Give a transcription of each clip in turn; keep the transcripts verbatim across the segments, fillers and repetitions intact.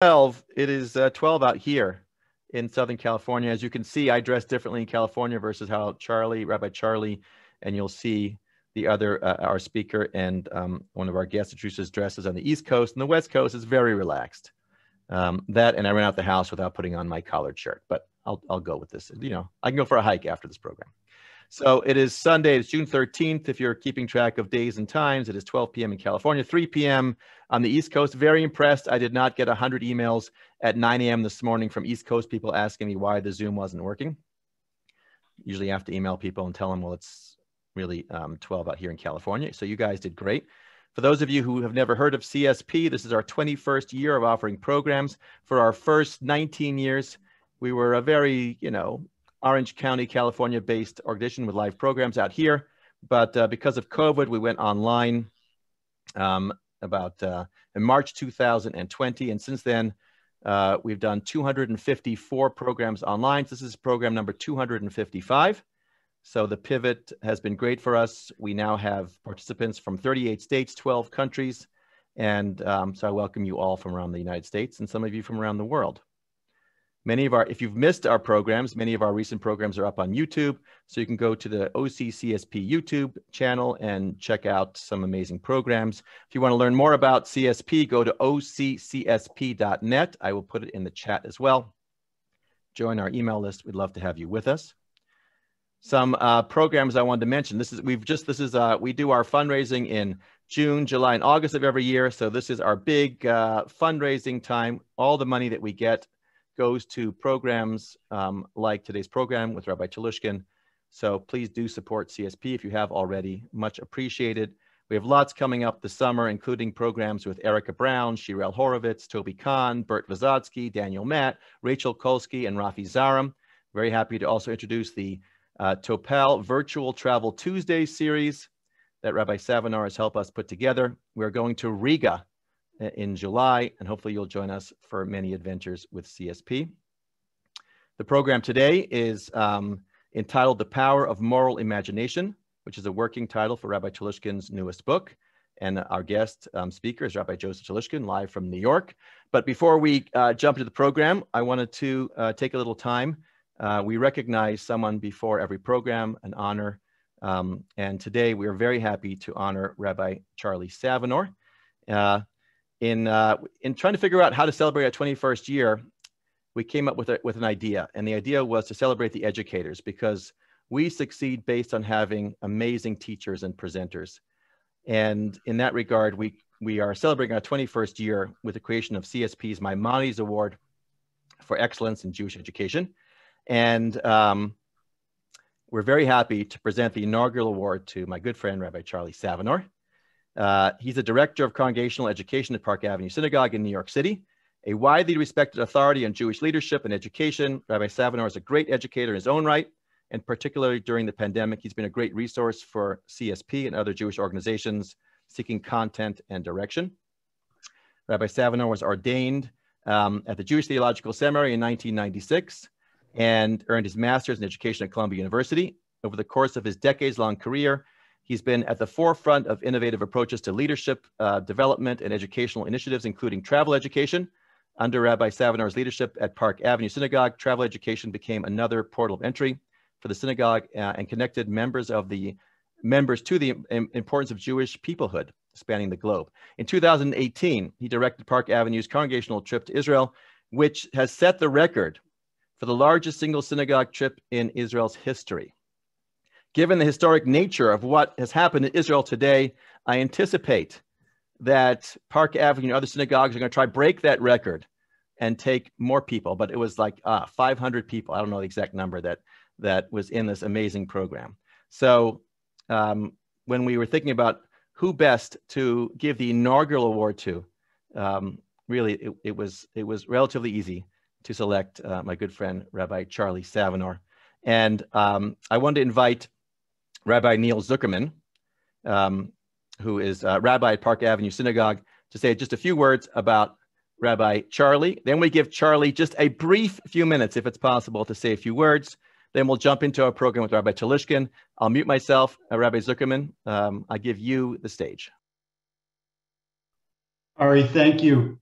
twelve. It is uh, twelve out here in Southern California. As you can see, I dress differently in California versus how Charlie, Rabbi Charlie, and you'll see the other, uh, our speaker and um, one of our guest introducers dresses on the East Coast, and the West Coast is very relaxed. Um, that, and I ran out the house without putting on my collared shirt, but I'll, I'll go with this. You know, I can go for a hike after this program. So it is Sunday, it's June thirteenth. If you're keeping track of days and times, it is twelve p m in California, three p m on the East Coast. Very impressed. I did not get one hundred emails at nine a m this morning from East Coast people asking me why the Zoom wasn't working. Usually I have to email people and tell them, well, it's really um, twelve out here in California. So you guys did great. For those of you who have never heard of C S P, this is our twenty-first year of offering programs. For our first nineteen years, we were a very, you know, Orange County, California-based organization with live programs out here. But uh, because of COVID, we went online um, about uh, in March two thousand twenty. And since then, uh, we've done two hundred fifty-four programs online. This is program number two hundred fifty-five. So the pivot has been great for us. We now have participants from thirty-eight states, twelve countries. And um, so I welcome you all from around the United States and some of you from around the world. Many of our, if you've missed our programs, many of our recent programs are up on YouTube. So you can go to the O C C S P YouTube channel and check out some amazing programs. If you want to learn more about C S P, go to O C C S P dot net. I will put it in the chat as well. Join our email list. We'd love to have you with us. Some uh, programs I wanted to mention. This is, we've just, this is, uh, we do our fundraising in June, July, and August of every year. So this is our big uh, fundraising time. All the money that we get goes to programs um, like today's program with Rabbi Telushkin. So please do support C S P if you have already, much appreciated. We have lots coming up this summer, including programs with Erica Brown, Shirel Horowitz, Toby Kahn, Bert Vazotsky, Daniel Matt, Rachel Kolsky, and Rafi Zaram. Very happy to also introduce the uh, Topal Virtual Travel Tuesday series that Rabbi Savenor has helped us put together. We're going to Riga in July, and hopefully you'll join us for many adventures with C S P. The program today is um, entitled The Power of Moral Imagination, which is a working title for Rabbi Telushkin's newest book. And our guest um, speaker is Rabbi Joseph Telushkin, live from New York. But before we uh, jump into the program, I wanted to uh, take a little time. Uh, we recognize someone before every program, an honor. Um, and today we are very happy to honor Rabbi Charlie Savenor. Uh, In, uh, in trying to figure out how to celebrate our twenty-first year, we came up with, a, with an idea. And the idea was to celebrate the educators, because we succeed based on having amazing teachers and presenters. And in that regard, we, we are celebrating our twenty-first year with the creation of C S P's Maimonides Award for Excellence in Jewish Education. And um, we're very happy to present the inaugural award to my good friend, Rabbi Charlie Savenor. Uh, he's a director of congregational education at Park Avenue Synagogue in New York City, a widely respected authority on Jewish leadership and education. Rabbi Savenor is a great educator in his own right, and particularly during the pandemic, he's been a great resource for C S P and other Jewish organizations seeking content and direction. Rabbi Savenor was ordained um, at the Jewish Theological Seminary in nineteen ninety-six and earned his master's in education at Columbia University. Over the course of his decades-long career, he's been at the forefront of innovative approaches to leadership, uh, development, and educational initiatives, including travel education. Under Rabbi Savenor's leadership at Park Avenue Synagogue, travel education became another portal of entry for the synagogue uh, and connected members of the members to the im- importance of Jewish peoplehood spanning the globe. In two thousand eighteen, he directed Park Avenue's congregational trip to Israel, which has set the record for the largest single synagogue trip in Israel's history. Given the historic nature of what has happened in Israel today, I anticipate that Park Avenue and other synagogues are going to try to break that record and take more people. But it was like uh, five hundred people. I don't know the exact number that, that was in this amazing program. So um, when we were thinking about who best to give the inaugural award to, um, really, it, it, was, it was relatively easy to select uh, my good friend, Rabbi Charlie Savenor. And um, I wanted to invite Rabbi Neil Zuckerman, um, who is a rabbi at Park Avenue Synagogue, to say just a few words about Rabbi Charlie. Then we give Charlie just a brief few minutes, if it's possible, to say a few words. Then we'll jump into our program with Rabbi Telushkin. I'll mute myself. Uh, Rabbi Zuckerman, um, I give you the stage. Ari, thank you.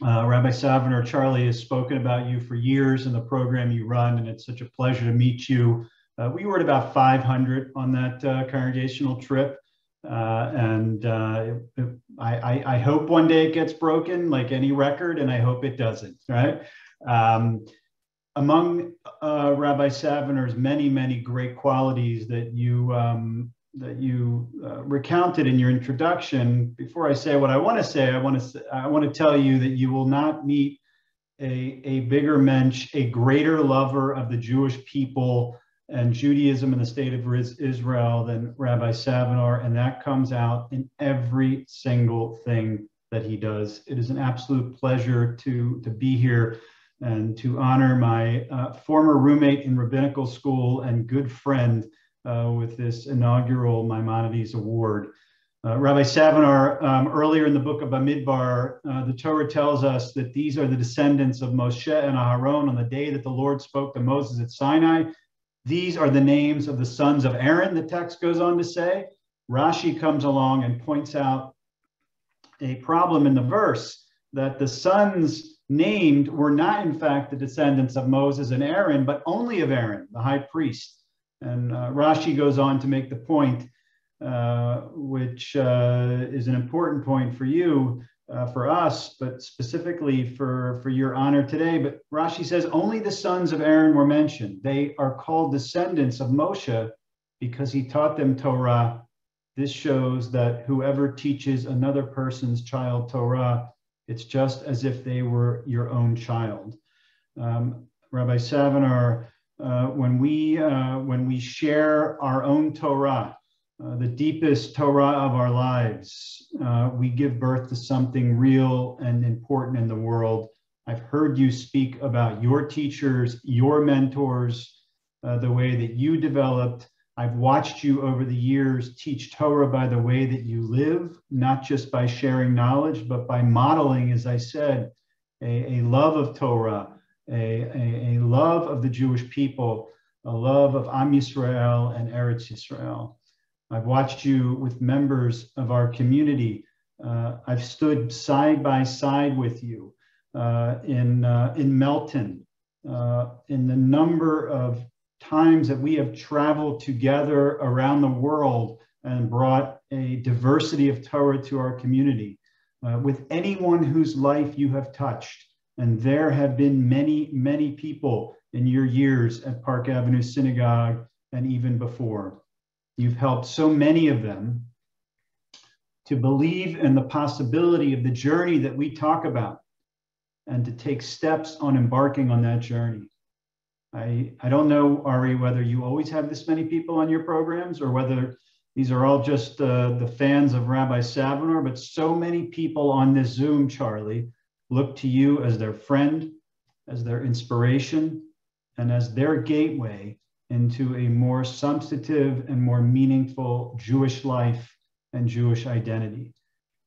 Uh, Rabbi Savenor, Charlie has spoken about you for years and the program you run, and it's such a pleasure to meet you. Uh, we were at about five hundred on that uh, congregational trip, uh, and uh, it, I, I, I hope one day it gets broken, like any record, and I hope it doesn't, right? Um, among uh, Rabbi Savenor's many, many great qualities that you um, that you uh, recounted in your introduction. Before I say what I want to say, I want to I want to tell you that you will not meet a, a bigger mensch, a greater lover of the Jewish people and Judaism and the state of Israel than Rabbi Savenor, and that comes out in every single thing that he does. It is an absolute pleasure to, to be here and to honor my uh, former roommate in rabbinical school and good friend, Uh, with this inaugural Maimonides Award. Uh, Rabbi Savenor, um, earlier in the book of Bamidbar, uh, the Torah tells us that these are the descendants of Moshe and Aharon on the day that the Lord spoke to Moses at Sinai. These are the names of the sons of Aaron, the text goes on to say. Rashi comes along and points out a problem in the verse, that the sons named were not in fact the descendants of Moses and Aaron, but only of Aaron, the high priest. And uh, Rashi goes on to make the point, uh, which uh, is an important point for you, uh, for us, but specifically for, for your honor today. But Rashi says, only the sons of Aaron were mentioned. They are called descendants of Moshe because he taught them Torah. This shows that whoever teaches another person's child Torah, it's just as if they were your own child. Um, Rabbi Savenor, Uh, when we uh, when we share our own Torah, uh, the deepest Torah of our lives, uh, we give birth to something real and important in the world. I've heard you speak about your teachers, your mentors, uh, the way that you developed. I've watched you over the years teach Torah by the way that you live, not just by sharing knowledge, but by modeling, as I said, a, a love of Torah, A, a, a love of the Jewish people, a love of Am Yisrael and Eretz Yisrael. I've watched you with members of our community. Uh, I've stood side by side with you uh, in, uh, in Melton, uh, in the number of times that we have traveled together around the world and brought a diversity of Torah to our community. Uh, with anyone whose life you have touched, and there have been many, many people in your years at Park Avenue Synagogue and even before. You've helped so many of them to believe in the possibility of the journey that we talk about and to take steps on embarking on that journey. I, I don't know, Ari, whether you always have this many people on your programs or whether these are all just uh, the fans of Rabbi Savenor, but so many people on this Zoom, Charlie, look to you as their friend, as their inspiration, and as their gateway into a more substantive and more meaningful Jewish life and Jewish identity.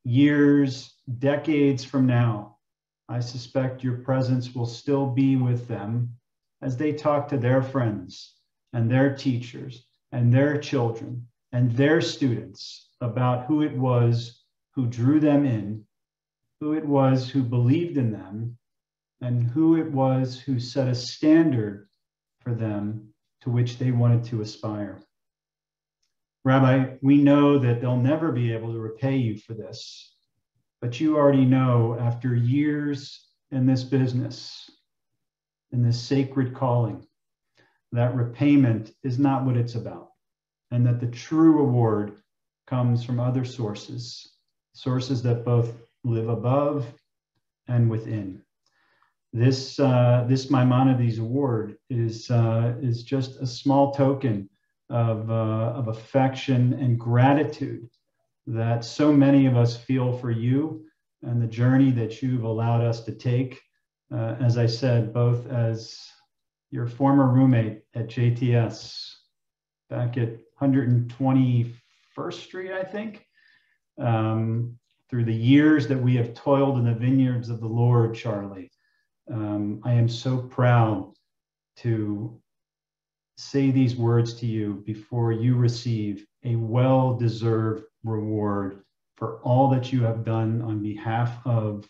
Years, decades from now, I suspect your presence will still be with them as they talk to their friends and their teachers and their children and their students about who it was who drew them in, who it was who believed in them, and who it was who set a standard for them to which they wanted to aspire. Rabbi, we know that they'll never be able to repay you for this, but you already know after years in this business, in this sacred calling, that repayment is not what it's about, and that the true reward comes from other sources, sources that both live above and within. This uh, this Maimonides Award is uh, is just a small token of uh, of affection and gratitude that so many of us feel for you and the journey that you've allowed us to take. Uh, as I said, both as your former roommate at J T S back at one hundred twenty-first Street, I think. Um, Through the years that we have toiled in the vineyards of the Lord, Charlie, um, I am so proud to say these words to you before you receive a well-deserved reward for all that you have done on behalf of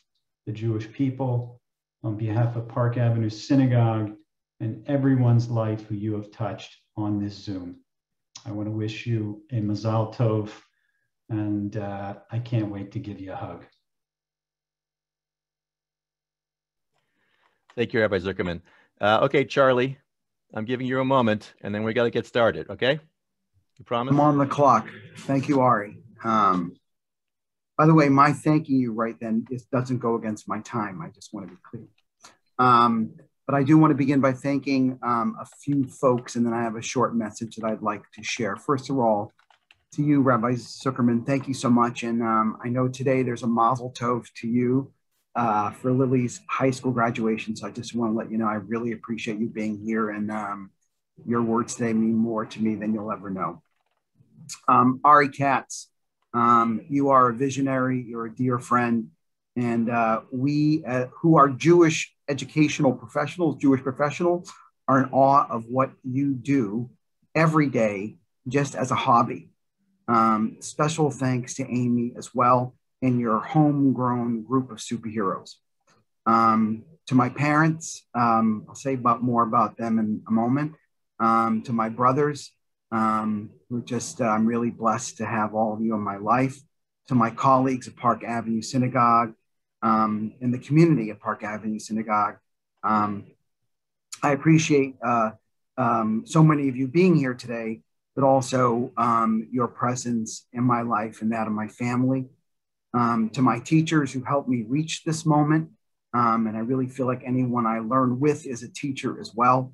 the Jewish people, on behalf of Park Avenue Synagogue, and everyone's life who you have touched on this Zoom. I want to wish you a Mazal Tov, and uh, I can't wait to give you a hug. Thank you, Rabbi Zuckerman. Uh, okay, Charlie, I'm giving you a moment, and then we got to get started, okay? You promise? I'm on the clock. Thank you, Ari. Um, by the way, my thanking you right then it doesn't go against my time. I just want to be clear. Um, but I do want to begin by thanking um, a few folks, and then I have a short message that I'd like to share. First of all, to you, Rabbi Zuckerman, thank you so much. And um, I know today there's a Mazel Tov to you uh, for Lily's high school graduation. So I just want to let you know, I really appreciate you being here, and um, your words today mean more to me than you'll ever know. Um, Ari Katz, um, you are a visionary, you're a dear friend, and uh, we uh, who are Jewish educational professionals, Jewish professionals, are in awe of what you do every day, just as a hobby. Um, special thanks to Amy as well, and your homegrown group of superheroes. Um, to my parents, um, I'll say about more about them in a moment. Um, to my brothers, um, we're just, uh, I'm really blessed to have all of you in my life. To my colleagues at Park Avenue Synagogue, um, and the community at Park Avenue Synagogue. Um, I appreciate uh, um, so many of you being here today, but also um, your presence in my life and that of my family. Um, to my teachers who helped me reach this moment, um, and I really feel like anyone I learn with is a teacher as well.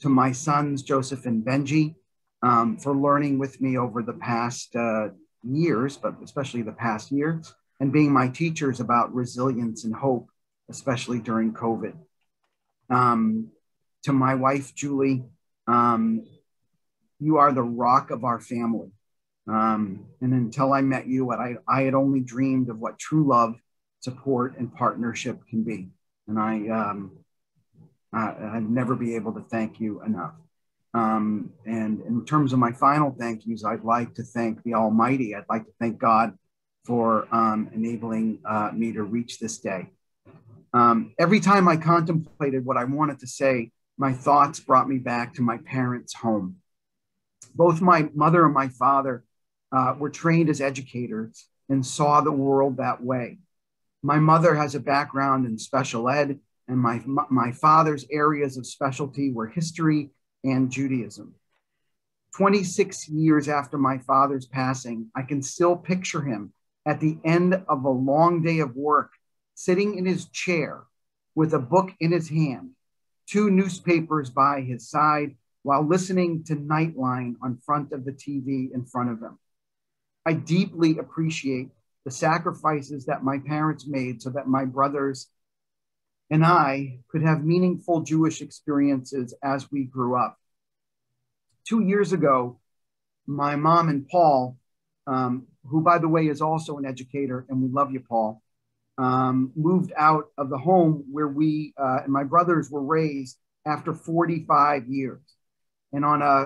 To my sons, Joseph and Benji, um, for learning with me over the past uh, years, but especially the past year, and being my teachers about resilience and hope, especially during COVID. Um, to my wife, Julie, um, you are the rock of our family. Um, and until I met you, I, I had only dreamed of what true love, support, and partnership can be. And I, um, Uh, I'd never be able to thank you enough. Um, and in terms of my final thank yous, I'd like to thank the Almighty. I'd like to thank God for um, enabling uh, me to reach this day. Um, every time I contemplated what I wanted to say, my thoughts brought me back to my parents' home. Both my mother and my father uh, were trained as educators and saw the world that way. My mother has a background in special ed, and my, my father's areas of specialty were history and Judaism. twenty-six years after my father's passing, I can still picture him at the end of a long day of work, sitting in his chair with a book in his hand, two newspapers by his side, while listening to Nightline on front of the T V in front of him. I deeply appreciate the sacrifices that my parents made so that my brothers and I could have meaningful Jewish experiences as we grew up. Two years ago, my mom and Paul, um, who by the way is also an educator, and we love you, Paul, um, moved out of the home where we uh, and my brothers were raised after forty-five years. And on a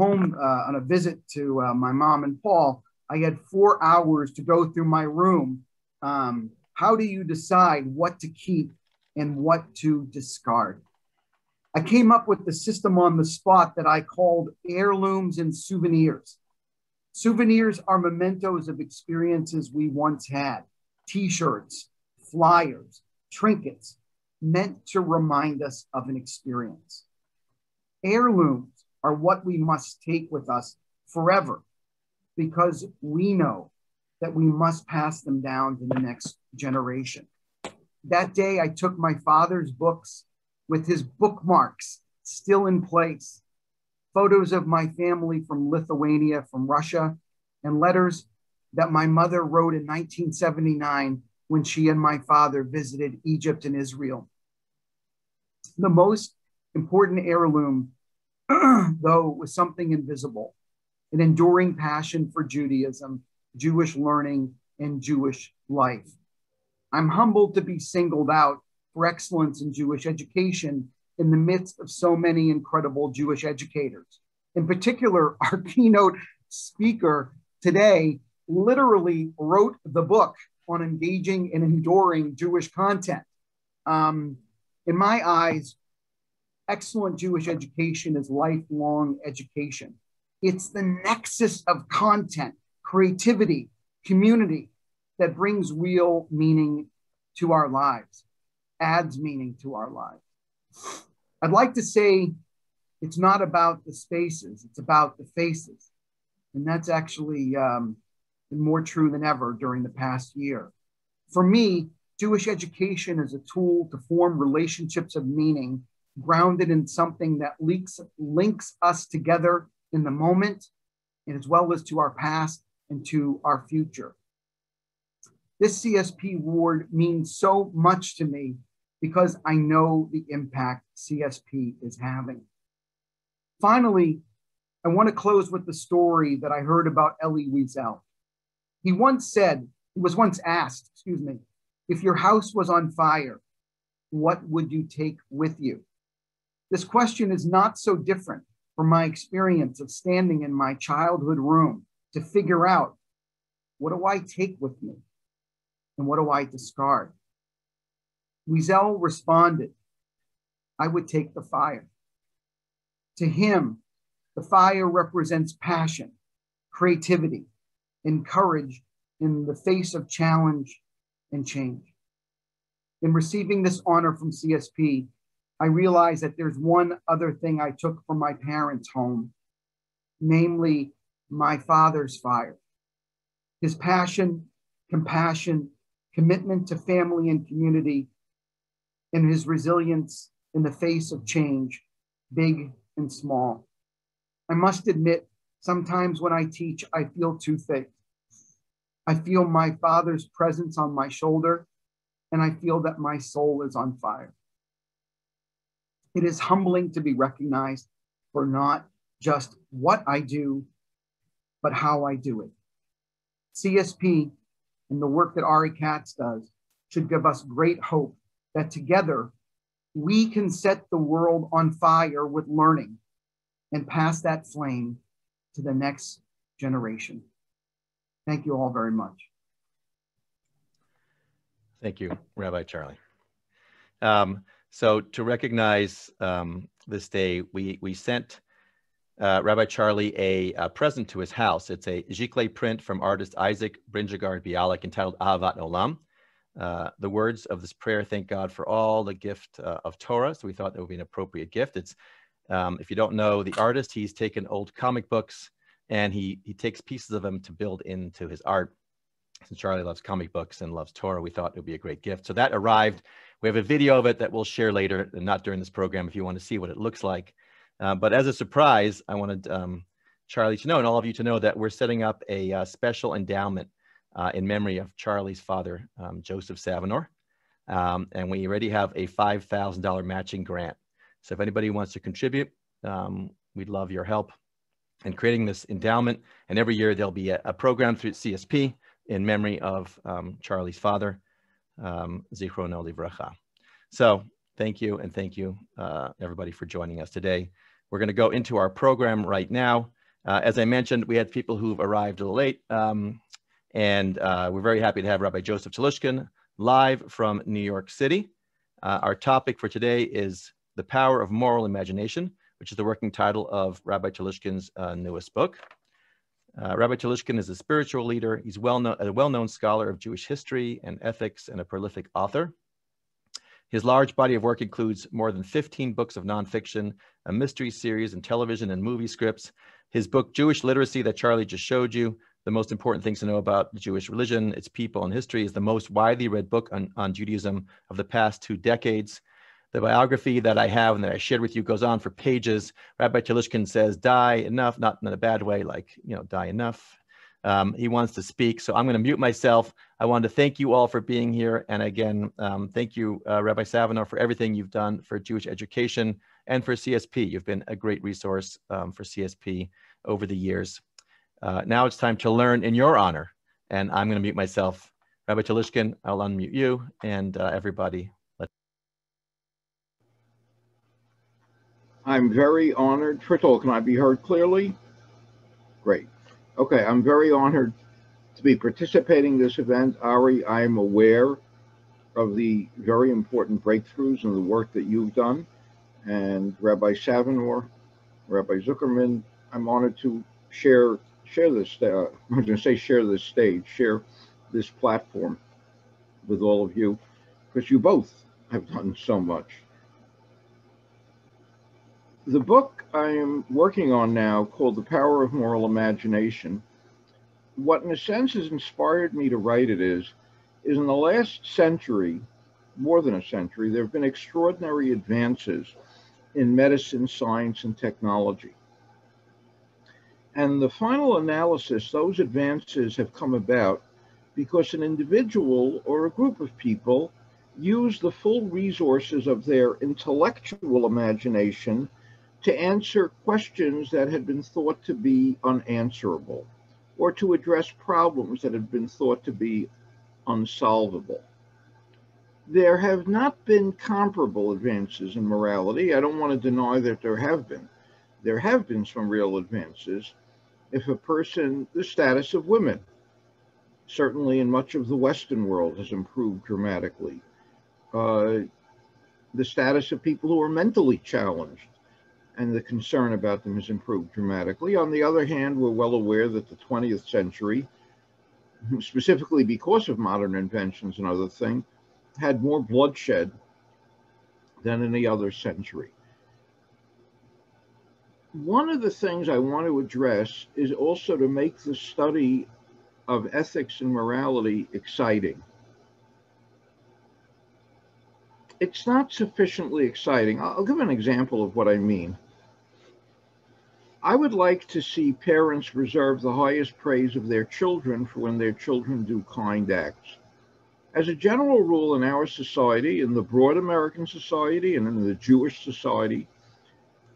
home, uh, on a visit to uh, my mom and Paul, I had four hours to go through my room. Um, how do you decide what to keep and what to discard? I came up with the system on the spot that I called heirlooms and souvenirs. Souvenirs are mementos of experiences we once had, t-shirts, flyers, trinkets, meant to remind us of an experience. Heirlooms are what we must take with us forever, because we know that we must pass them down to the next generation. That day, I took my father's books with his bookmarks still in place, photos of my family from Lithuania, from Russia, and letters that my mother wrote in nineteen seventy-nine when she and my father visited Egypt and Israel. The most important heirloom, though, was something invisible, an enduring passion for Judaism, Jewish learning, and Jewish life. I'm humbled to be singled out for excellence in Jewish education in the midst of so many incredible Jewish educators. In particular, our keynote speaker today literally wrote the book on engaging and enduring Jewish content. Um, in my eyes, excellent Jewish education is lifelong education. It's the nexus of content, creativity, community that brings real meaning to our lives, adds meaning to our lives. I'd like to say it's not about the spaces, it's about the faces. And that's actually um, been more true than ever during the past year. For me, Jewish education is a tool to form relationships of meaning grounded in something that links, links us together in the moment, and as well as to our past and to our future. This C S P award means so much to me because I know the impact C S P is having. Finally, I want to close with the story that I heard about Elie Wiesel. He once said, he was once asked, excuse me, if your house was on fire, what would you take with you? This question is not so different from my experience of standing in my childhood room to figure out, what do I take with me? And what do I discard? Wiesel responded, I would take the fire. To him, the fire represents passion, creativity, and courage in the face of challenge and change. In receiving this honor from C S P, I realized that there's one other thing I took from my parents' home, namely my father's fire, his passion, compassion, commitment to family and community, and his resilience in the face of change, big and small. I must admit, sometimes when I teach, I feel too thick. I feel my father's presence on my shoulder, and I feel that my soul is on fire. It is humbling to be recognized for not just what I do, but how I do it. C S P and the work that Ari Katz does should give us great hope that together we can set the world on fire with learning and pass that flame to the next generation. Thank you all very much. Thank you, Rabbi Charlie. Um, so to recognize um, this day, we, we sent Uh, Rabbi Charlie a, a present to his house. It's a giclée print from artist Isaac Brinjegard Bialik entitled Ahavat Olam. Uh, the words of this prayer, thank God for all the gift uh, of Torah. So we thought that would be an appropriate gift. It's, um, if you don't know the artist, he's taken old comic books and he, he takes pieces of them to build into his art. Since Charlie loves comic books and loves Torah, we thought it would be a great gift. So that arrived. We have a video of it that we'll share later, and not during this program, if you want to see what it looks like. Uh, but as a surprise, I wanted um, Charlie to know, and all of you to know, that we're setting up a uh, special endowment uh, in memory of Charlie's father, um, Joseph Savinor. Um, and we already have a five thousand dollar matching grant. So if anybody wants to contribute, um, we'd love your help in creating this endowment. And every year there'll be a, a program through C S P in memory of um, Charlie's father, um, Zichrono Livracha. So thank you, and thank you uh, everybody for joining us today. We're going to go into our program right now. Uh, as I mentioned, we had people who've arrived a little late, um, and uh, we're very happy to have Rabbi Joseph Telushkin live from New York City. Uh, our topic for today is The Power of Moral Imagination, which is the working title of Rabbi Telushkin's uh, newest book. Uh, Rabbi Telushkin is a spiritual leader. He's well known, a well-known scholar of Jewish history and ethics, and a prolific author. His large body of work includes more than fifteen books of nonfiction, a mystery series, and television and movie scripts. His book, Jewish Literacy, that Charlie just showed you, the most important things to know about the Jewish religion, its people, and history, is the most widely read book on, on Judaism of the past two decades. The biography that I have and that I shared with you goes on for pages. Rabbi Telushkin says, die enough, not in a bad way, like, you know, die enough. Um, he wants to speak, so I'm going to mute myself. I wanted to thank you all for being here. And again, um, thank you, uh, Rabbi Savenor, for everything you've done for Jewish education and for C S P. You've been a great resource um, for C S P over the years. Uh, now it's time to learn in your honor. And I'm going to mute myself. Rabbi Telushkin, I'll unmute you and uh, everybody. Let's... I'm very honored. First of all, can I be heard clearly? Great. Okay, I'm very honored to be participating in this event. Ari, I am aware of the very important breakthroughs and the work that you've done, and Rabbi Savenor, Rabbi Zuckerman, I'm honored to share share this. Uh, I was going to say share this stage, share this platform with all of you, because you both have done so much. The book I am working on now, called The Power of Moral Imagination, what in a sense has inspired me to write it is, is in the last century, more than a century, there have been extraordinary advances in medicine, science, and technology. And the final analysis, those advances have come about because an individual or a group of people use the full resources of their intellectual imagination to answer questions that had been thought to be unanswerable, or to address problems that had been thought to be unsolvable. There have not been comparable advances in morality. I don't want to deny that there have been. There have been some real advances. If a person, the status of women, certainly in much of the Western world, has improved dramatically. Uh, the status of people who are mentally challenged and the concern about them has improved dramatically. On the other hand, we're well aware that the twentieth century, specifically because of modern inventions and other things, had more bloodshed than any other century. One of the things I want to address is also to make the study of ethics and morality exciting. It's not sufficiently exciting. I'll give an example of what I mean. I would like to see parents reserve the highest praise of their children for when their children do kind acts. As a general rule in our society, in the broad American society and in the Jewish society,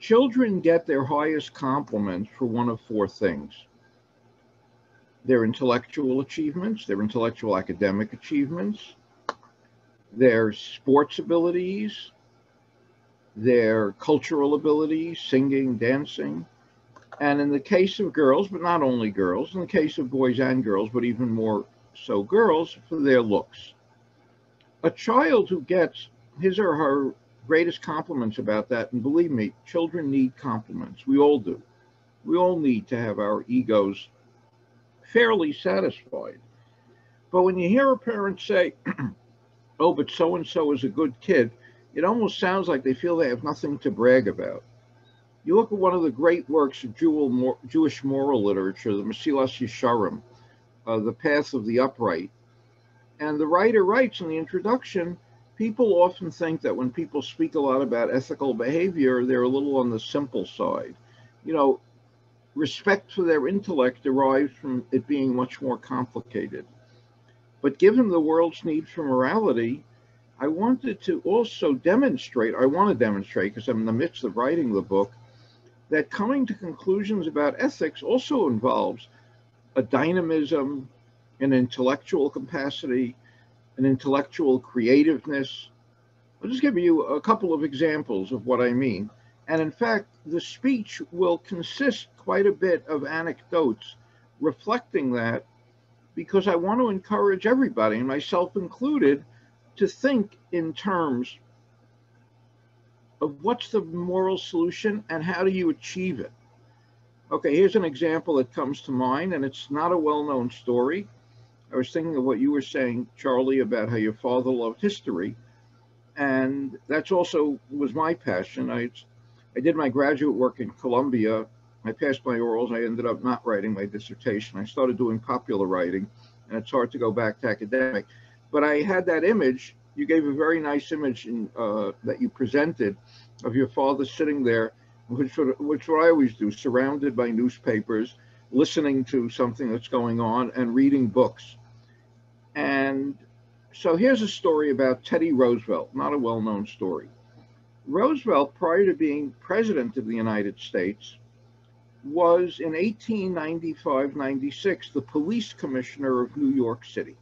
children get their highest compliments for one of four things: their intellectual achievements, their intellectual academic achievements, their sports abilities, their cultural abilities, singing, dancing, and in the case of girls, but not only girls, in the case of boys and girls, but even more so girls, for their looks. A child who gets his or her greatest compliments about that, and believe me, children need compliments. We all do. We all need to have our egos fairly satisfied. But when you hear a parent say, oh, but so-and-so is a good kid, it almost sounds like they feel they have nothing to brag about. You look at one of the great works of Jewish moral literature, the Mesilas Yesharim, uh, The Path of the Upright, and the writer writes in the introduction, people often think that when people speak a lot about ethical behavior, they're a little on the simple side. You know, respect for their intellect derives from it being much more complicated. But given the world's need for morality, I wanted to also demonstrate, I want to demonstrate, because I'm in the midst of writing the book, that coming to conclusions about ethics also involves a dynamism, an intellectual capacity, an intellectual creativeness. I'll just give you a couple of examples of what I mean. And in fact, the speech will consist quite a bit of anecdotes reflecting that, because I want to encourage everybody, and myself included, to think in terms of what's the moral solution and how do you achieve it. Okay, here's an example that comes to mind, and it's not a well-known story. I was thinking of what you were saying, Charlie, about how your father loved history, and that's also was my passion. I, I did my graduate work in Columbia. I passed my orals. I ended up not writing my dissertation. I started doing popular writing, and it's hard to go back to academic. But I had that image. You gave a very nice image in, uh, that you presented of your father sitting there, which what, which what I always do, surrounded by newspapers, listening to something that's going on, and reading books. And so here's a story about Teddy Roosevelt, not a well-known story. Roosevelt, prior to being president of the United States, was in eighteen ninety-five ninety-six the police commissioner of New York City.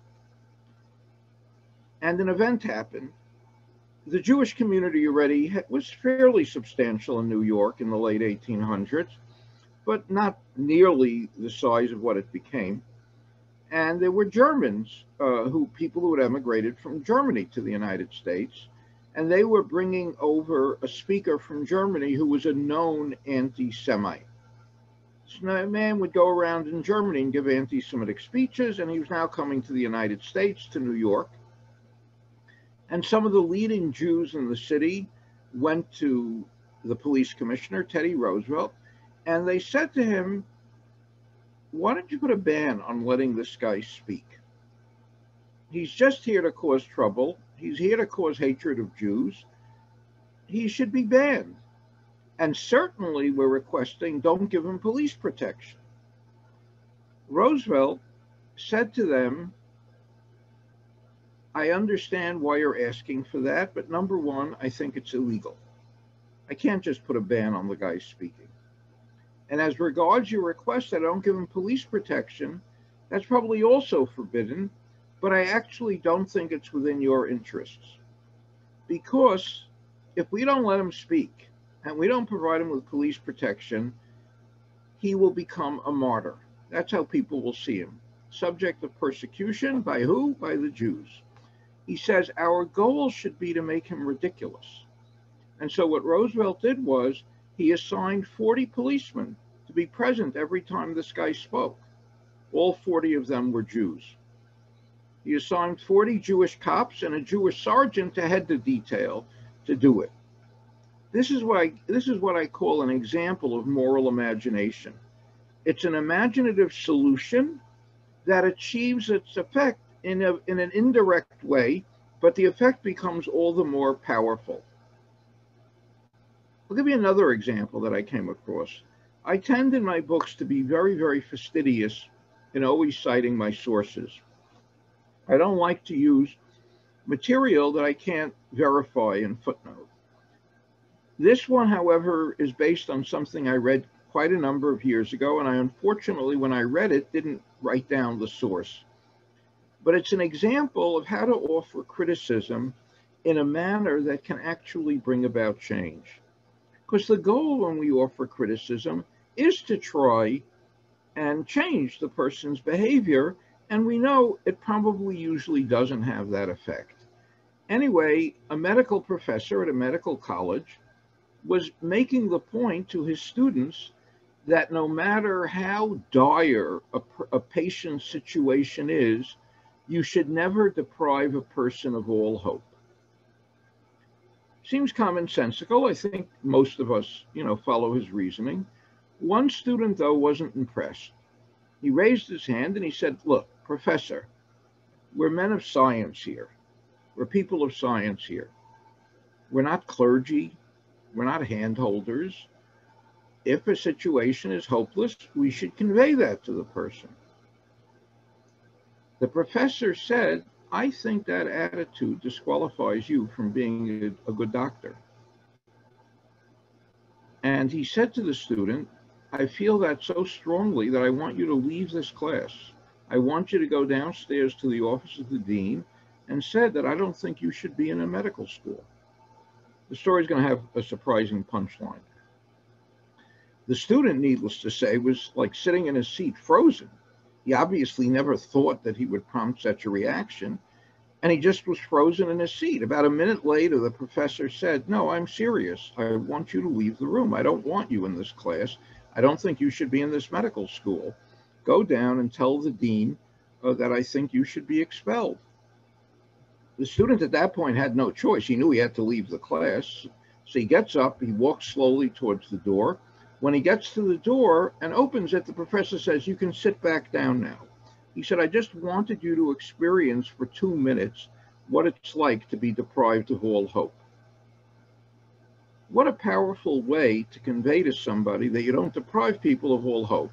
And an event happened. The Jewish community already was fairly substantial in New York in the late eighteen hundreds, but not nearly the size of what it became. And there were Germans, uh, who people who had emigrated from Germany to the United States, and they were bringing over a speaker from Germany who was a known anti-Semite. So a man would go around in Germany and give anti-Semitic speeches, and he was now coming to the United States, to New York. And some of the leading Jews in the city went to the police commissioner, Teddy Roosevelt, and they said to him, "Why don't you put a ban on letting this guy speak? He's just here to cause trouble. He's here to cause hatred of Jews. He should be banned. And certainly we're requesting don't give him police protection." Roosevelt said to them, "I understand why you're asking for that, but number one, I think it's illegal. I can't just put a ban on the guy speaking. And as regards your request that I don't give him police protection, that's probably also forbidden, but I actually don't think it's within your interests. Because if we don't let him speak and we don't provide him with police protection, he will become a martyr. That's how people will see him. Subject of persecution, by who? By the Jews." He says, "Our goal should be to make him ridiculous." And so what Roosevelt did was, he assigned forty policemen to be present every time this guy spoke. All forty of them were Jews. He assigned forty Jewish cops and a Jewish sergeant to head the detail to do it. This is what I, this is what I call an example of moral imagination. It's an imaginative solution that achieves its effect in, a, in an indirect way, but the effect becomes all the more powerful. I'll give you another example that I came across. I tend in my books to be very, very fastidious in always citing my sources. I don't like to use material that I can't verify in footnote. This one, however, is based on something I read quite a number of years ago, and I unfortunately, when I read it, didn't write down the source. But it's an example of how to offer criticism in a manner that can actually bring about change. Because the goal when we offer criticism is to try and change the person's behavior, and we know it probably usually doesn't have that effect. Anyway, a medical professor at a medical college was making the point to his students that no matter how dire a, a patient's situation is, you should never deprive a person of all hope. Seems commonsensical. I think most of us, you know, follow his reasoning. One student, though, wasn't impressed. He raised his hand and he said, "Look, professor, we're men of science here. We're people of science here. We're not clergy. We're not handholders. If a situation is hopeless, we should convey that to the person." The professor said, "I think that attitude disqualifies you from being a good doctor." And he said to the student, "I feel that so strongly that I want you to leave this class. I want you to go downstairs to the office of the dean," and said that I don't think you should be in a medical school. The story's going to have a surprising punchline. The student, needless to say, was like sitting in his seat, frozen. He obviously never thought that he would prompt such a reaction, and he just was frozen in his seat. About a minute later, the professor said, "No, I'm serious. I want you to leave the room. I don't want you in this class. I don't think you should be in this medical school. Go down and tell the dean uh, that I think you should be expelled." The student at that point had no choice. He knew he had to leave the class. So he gets up, he walks slowly towards the door. When he gets to the door and opens it, the professor says, "You can sit back down now." He said, "I just wanted you to experience for two minutes what it's like to be deprived of all hope." What a powerful way to convey to somebody that you don't deprive people of all hope.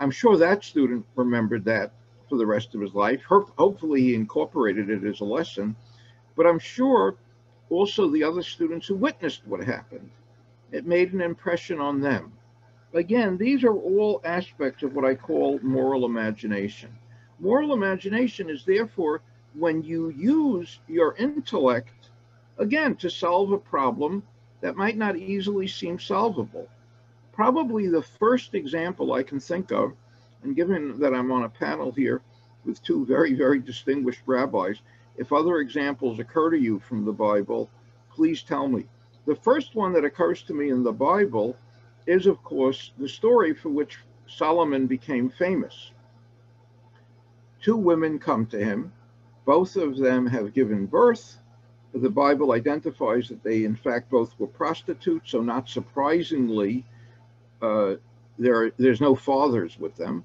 I'm sure that student remembered that for the rest of his life. Hopefully he incorporated it as a lesson, but I'm sure also the other students who witnessed what happened, it made an impression on them. Again, these are all aspects of what I call moral imagination. Moral imagination is therefore when you use your intellect, again, to solve a problem that might not easily seem solvable. Probably the first example I can think of, and given that I'm on a panel here with two very, very distinguished rabbis. If other examples occur to you from the Bible, please tell me. The first one that occurs to me in the Bible is, of course, the story for which Solomon became famous. Two women come to him. Both of them have given birth. The Bible identifies that they, in fact, both were prostitutes, so not surprisingly, uh, there, there's no fathers with them.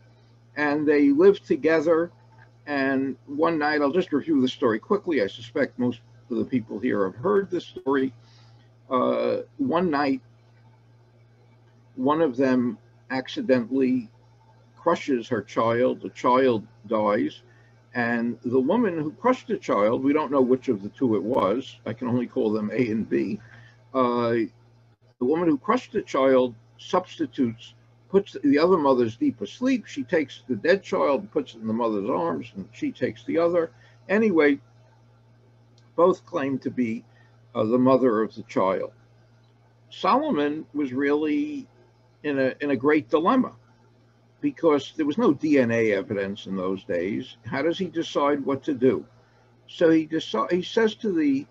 And they lived together, and one night, I'll just review the story quickly. I suspect most of the people here have heard the story. Uh, one night, one of them accidentally crushes her child. The child dies, and the woman who crushed the child, we don't know which of the two it was, I can only call them A and B, uh, the woman who crushed the child substitutes, puts the other mother's deep asleep, she takes the dead child and puts it in the mother's arms, and she takes the other. Anyway, both claim to be uh, the mother of the child. Solomon was really in a, in a great dilemma, because there was no D N A evidence in those days. How does he decide what to do? So he, he says to the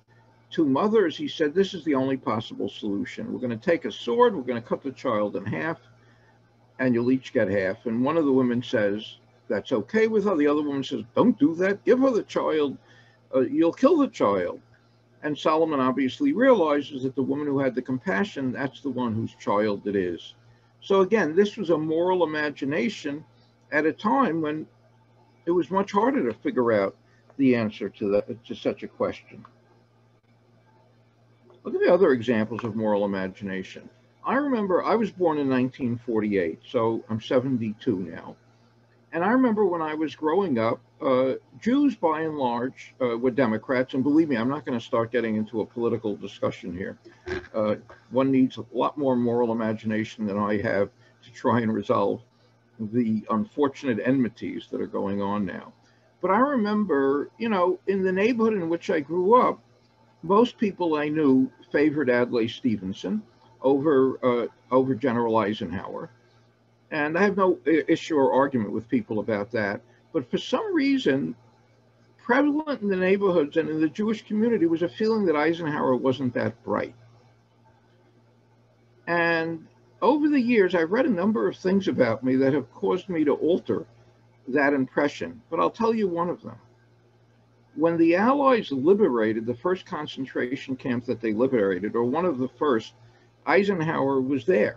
two mothers, he said, this is the only possible solution. We're going to take a sword, we're going to cut the child in half, and you'll each get half. And one of the women says, that's okay with her. The other woman says, don't do that, give her the child, uh, you'll kill the child. And Solomon obviously realizes that the woman who had the compassion, that's the one whose child it is. So again, this was a moral imagination at a time when it was much harder to figure out the answer to, that, to such a question. Look at the other examples of moral imagination. I remember I was born in nineteen forty-eight, so I'm seventy-two now. And I remember when I was growing up, uh, Jews by and large uh, were Democrats. And believe me, I'm not going to start getting into a political discussion here. Uh, one needs a lot more moral imagination than I have to try and resolve the unfortunate enmities that are going on now. But I remember, you know, in the neighborhood in which I grew up, most people I knew favored Adlai Stevenson over, uh, over General Eisenhower. And I have no issue or argument with people about that. But for some reason, prevalent in the neighborhoods and in the Jewish community was a feeling that Eisenhower wasn't that bright. And over the years, I've read a number of things about me that have caused me to alter that impression. But I'll tell you one of them. When the Allies liberated the first concentration camp that they liberated, or one of the first, Eisenhower was there.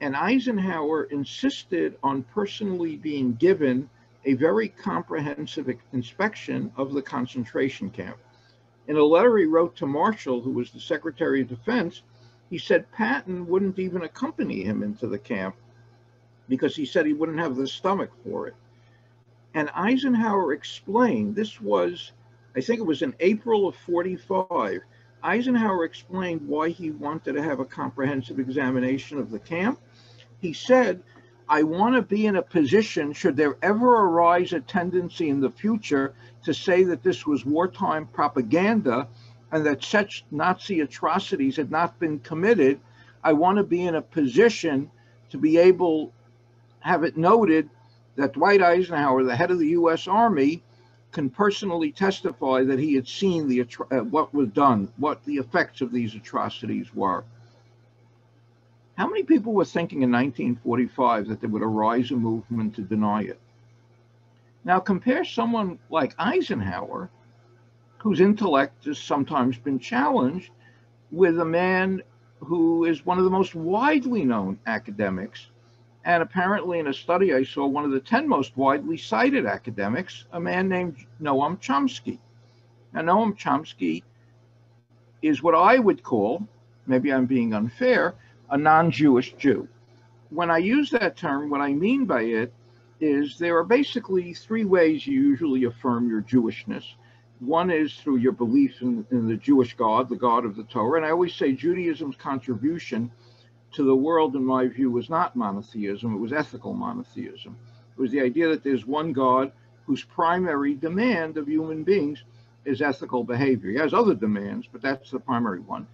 And Eisenhower insisted on personally being given a very comprehensive inspection of the concentration camp. In a letter he wrote to Marshall, who was the Secretary of Defense, he said Patton wouldn't even accompany him into the camp because he said he wouldn't have the stomach for it. And Eisenhower explained, this was, I think it was in April of forty-five, Eisenhower explained why he wanted to have a comprehensive examination of the camp. He said, I want to be in a position, should there ever arise a tendency in the future to say that this was wartime propaganda and that such Nazi atrocities had not been committed, I want to be in a position to be able to have it noted that Dwight Eisenhower, the head of the U S Army, can personally testify that he had seen the uh, what was done, what the effects of these atrocities were. How many people were thinking in nineteen forty-five that there would arise a movement to deny it? Now compare someone like Eisenhower, whose intellect has sometimes been challenged, with a man who is one of the most widely known academics, and apparently in a study I saw, one of the ten most widely cited academics, a man named Noam Chomsky. Now Noam Chomsky is what I would call, maybe I'm being unfair, a non-Jewish Jew. When I use that term, what I mean by it is there are basically three ways you usually affirm your Jewishness. One is through your belief in, in the Jewish God, the God of the Torah. And I always say Judaism's contribution to the world, in my view, was not monotheism, it was ethical monotheism. It was the idea that there's one God whose primary demand of human beings is ethical behavior. He has other demands, but that's the primary one.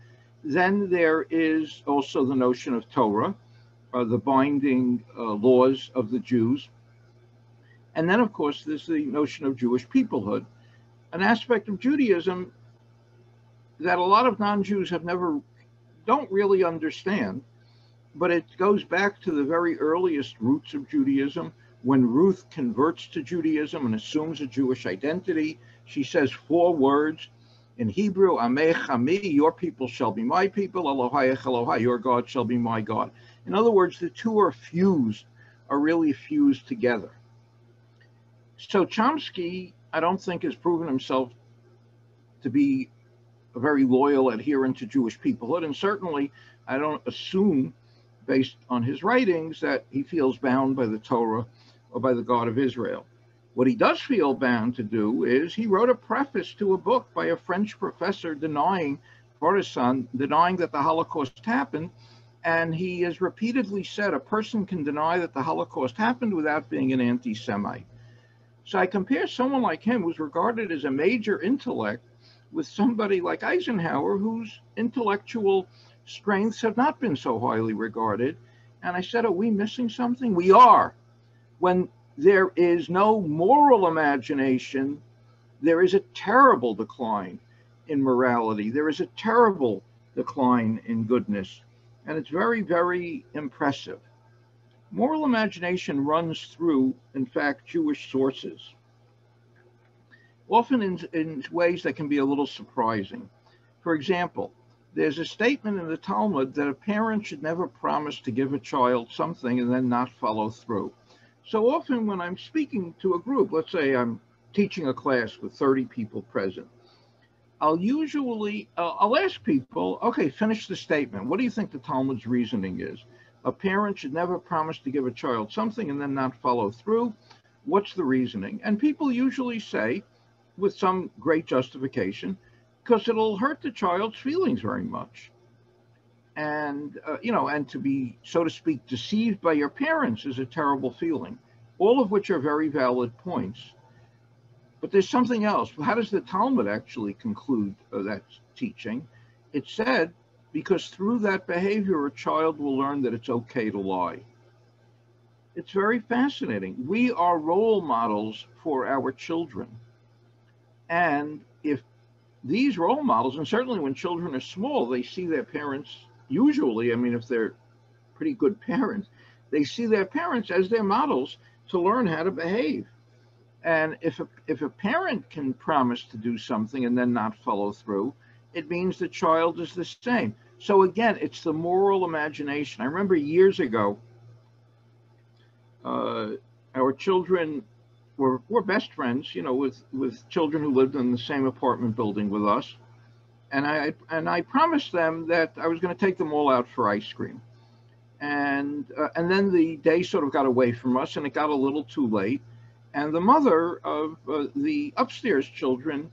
Then there is also the notion of Torah, uh, the binding uh, laws of the Jews. And then, of course, there's the notion of Jewish peoplehood, an aspect of Judaism that a lot of non-Jews have never, don't really understand, but it goes back to the very earliest roots of Judaism. When Ruth converts to Judaism and assumes a Jewish identity, she says four words in Hebrew: Amech Ami, your people shall be my people, Elohai Elohai, your God shall be my God. In other words, the two are fused, are really fused together. So Chomsky, I don't think, has proven himself to be a very loyal adherent to Jewish peoplehood, and certainly I don't assume, based on his writings, that he feels bound by the Torah or by the God of Israel. What he does feel bound to do is he wrote a preface to a book by a French professor denying, Khorasan, denying that the Holocaust happened, and he has repeatedly said a person can deny that the Holocaust happened without being an anti-Semite. So I compare someone like him, who's regarded as a major intellect, with somebody like Eisenhower, whose intellectual strengths have not been so highly regarded. And I said, are we missing something? We are. When there is no moral imagination, there is a terrible decline in morality. There is a terrible decline in goodness. And it's very, very impressive. Moral imagination runs through, in fact, Jewish sources, often in, in ways that can be a little surprising. For example, there's a statement in the Talmud that a parent should never promise to give a child something and then not follow through. So often when I'm speaking to a group, let's say I'm teaching a class with thirty people present, I'll usually, uh, I'll ask people, okay, finish the statement. What do you think the Talmud's reasoning is? A parent should never promise to give a child something and then not follow through. What's the reasoning? And people usually say, with some great justification, because it'll hurt the child's feelings very much. And, uh, you know, and to be, so to speak, deceived by your parents is a terrible feeling, all of which are very valid points. But there's something else. How does the Talmud actually conclude uh, that teaching? It said, because through that behavior, a child will learn that it's okay to lie. It's very fascinating. We are role models for our children. And if these role models, and certainly when children are small, they see their parents, usually, I mean, if they're pretty good parents, they see their parents as their models to learn how to behave. And if a, if a parent can promise to do something and then not follow through, it means the child is the same. So again, it's the moral imagination. I remember years ago, uh, our children We're, we're best friends, you know, with, with children who lived in the same apartment building with us. And I, and I promised them that I was going to take them all out for ice cream. And, uh, and then the day sort of got away from us, and it got a little too late. And the mother of uh, the upstairs children,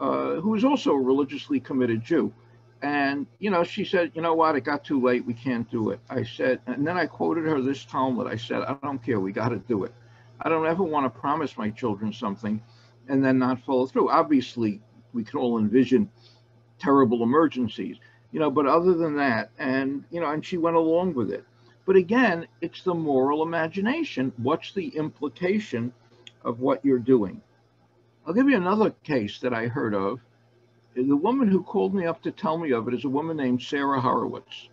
uh, who is also a religiously committed Jew, and, you know, she said, you know what, it got too late, we can't do it. I said, and then I quoted her this Talmud. I said, I don't care, we got to do it. I don't ever want to promise my children something and then not follow through. Obviously, we can all envision terrible emergencies, you know, but other than that, and, you know, and she went along with it. But again, it's the moral imagination. What's the implication of what you're doing? I'll give you another case that I heard of. The woman who called me up to tell me of it is a woman named Sara Hurwitz.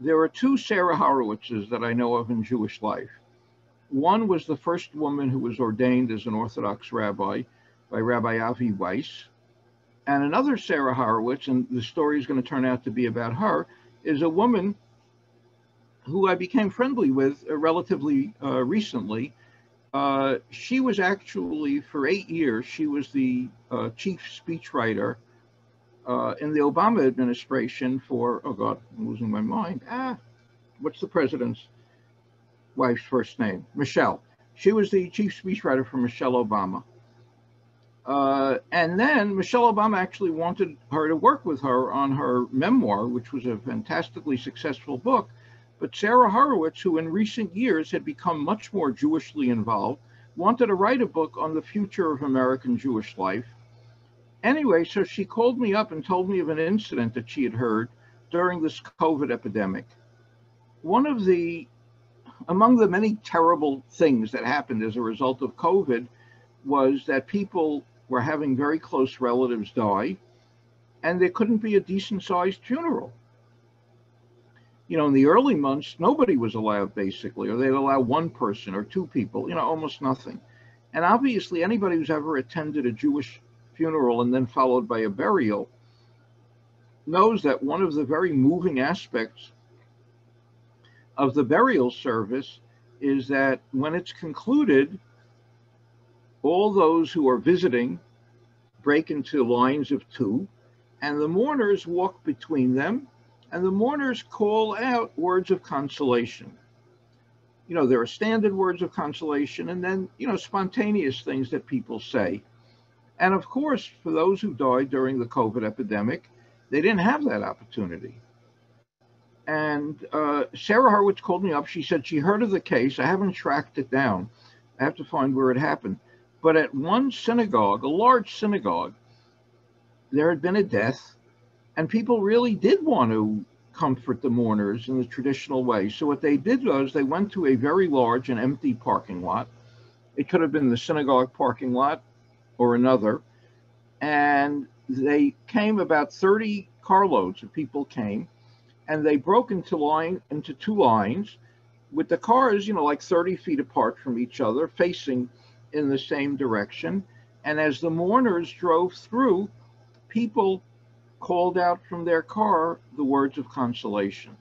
There are two Sara Hurwitzes that I know of in Jewish life. One was the first woman who was ordained as an Orthodox rabbi by Rabbi Avi Weiss. And another Sara Hurwitz, and the story is going to turn out to be about her, is a woman who I became friendly with relatively uh, recently. Uh, she was actually, for eight years, she was the uh, chief speechwriter uh, in the Obama administration for, oh God, I'm losing my mind. Ah, what's the president's wife's first name? Michelle. She was the chief speechwriter for Michelle Obama. Uh, and then Michelle Obama actually wanted her to work with her on her memoir, which was a fantastically successful book. But Sara Hurwitz, who in recent years had become much more Jewishly involved, wanted to write a book on the future of American Jewish life. Anyway, so she called me up and told me of an incident that she had heard during this COVID epidemic. One of the among the many terrible things that happened as a result of COVID was that people were having very close relatives die, and there couldn't be a decent-sized funeral. You know, in the early months, nobody was allowed, basically, or they'd allow one person or two people, you know, almost nothing. And obviously, anybody who's ever attended a Jewish funeral and then followed by a burial knows that one of the very moving aspects of the burial service is that when it's concluded, all those who are visiting break into lines of two, and the mourners walk between them, and the mourners call out words of consolation. You know, there are standard words of consolation, and then, you know, spontaneous things that people say. And of course, for those who died during the COVID epidemic, they didn't have that opportunity. And uh, Sara Hurwitz called me up. She said she heard of the case. I haven't tracked it down. I have to find where it happened. But at one synagogue, a large synagogue, there had been a death, and people really did want to comfort the mourners in the traditional way. So what they did was they went to a very large and empty parking lot. It could have been the synagogue parking lot or another. And they came, about thirty carloads of people came, and they broke into line into two lines with the cars, you know, like thirty feet apart from each other, facing in the same direction. And as the mourners drove through, people called out from their car the words of consolation.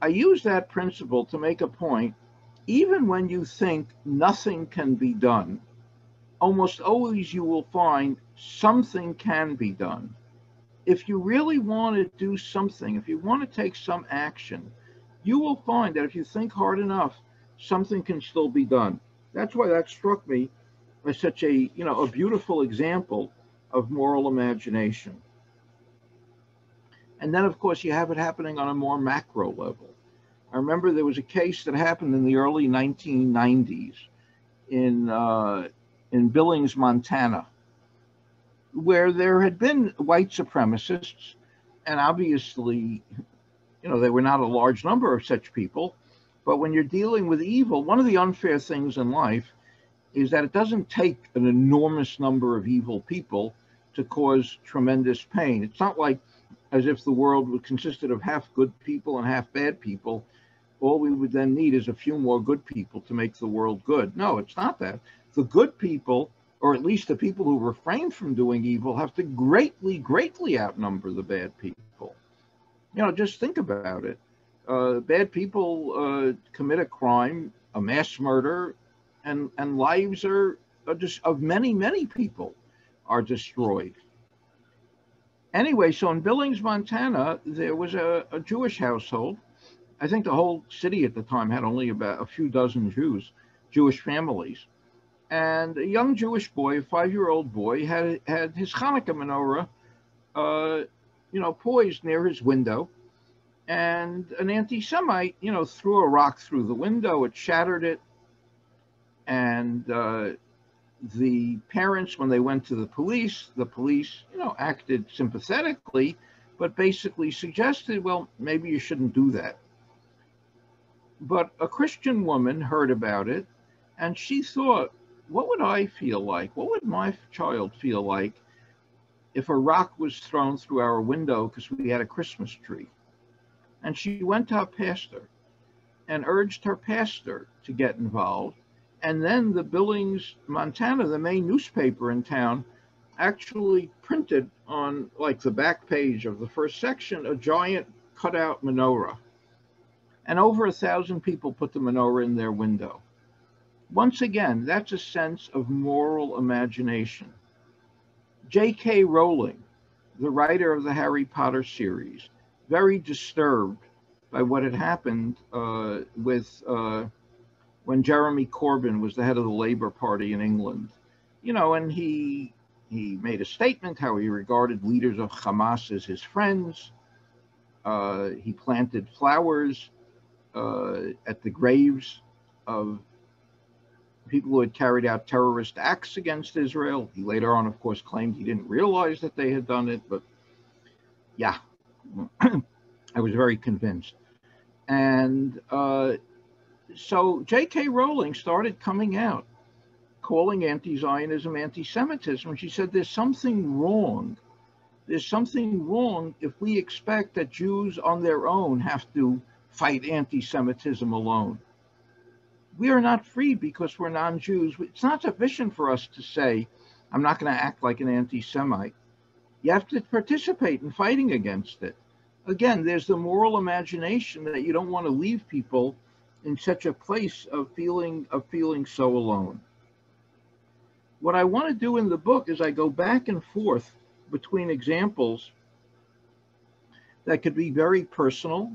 I use that principle to make a point. Even when you think nothing can be done, almost always you will find something can be done. If you really want to do something, if you want to take some action, you will find that if you think hard enough, something can still be done. That's why that struck me as such a, you know, a beautiful example of moral imagination. And then, of course, you have it happening on a more macro level. I remember there was a case that happened in the early nineteen nineties in uh, in Billings, Montana, where there had been white supremacists, and obviously, you know, there were not a large number of such people. But when you're dealing with evil, one of the unfair things in life is that it doesn't take an enormous number of evil people to cause tremendous pain. It's not like as if the world consisted of half good people and half bad people. All we would then need is a few more good people to make the world good. No, it's not that. The good people, or at least the people who refrain from doing evil, have to greatly, greatly outnumber the bad people. You know, just think about it. Uh, bad people uh, commit a crime, a mass murder, and, and lives are, are just, of many, many people are destroyed. Anyway, so in Billings, Montana, there was a, a Jewish household. I think the whole city at the time had only about a few dozen Jews, Jewish families. And a young Jewish boy, a five-year-old boy, had, had his Hanukkah menorah, uh, you know, poised near his window. And an anti-Semite, you know, threw a rock through the window. It shattered it. And uh, the parents, when they went to the police, the police, you know, acted sympathetically, but basically suggested, well, maybe you shouldn't do that. But a Christian woman heard about it, and she thought, what would I feel like? What would my child feel like if a rock was thrown through our window because we had a Christmas tree? And she went to her pastor and urged her pastor to get involved. And then the Billings, Montana, the main newspaper in town, actually printed on like the back page of the first section, a giant cutout menorah. And over a thousand people put the menorah in their window. Once again, that's a sense of moral imagination. J K Rowling, the writer of the Harry Potter series, very disturbed by what had happened uh, with uh, when Jeremy Corbyn was the head of the Labour Party in England. You know, and he, he made a statement how he regarded leaders of Hamas as his friends. Uh, he planted flowers uh, at the graves of people who had carried out terrorist acts against Israel. He later on, of course, claimed he didn't realize that they had done it, but yeah. I was very convinced. And uh, so J K. Rowling started coming out, calling anti-Zionism anti-Semitism. She said, there's something wrong. There's something wrong if we expect that Jews on their own have to fight anti-Semitism alone. We are not free because we're non-Jews. It's not sufficient for us to say, I'm not going to act like an anti-Semite. You have to participate in fighting against it. Again, there's the moral imagination that you don't want to leave people in such a place of feeling, of feeling so alone. What I want to do in the book is I go back and forth between examples that could be very personal,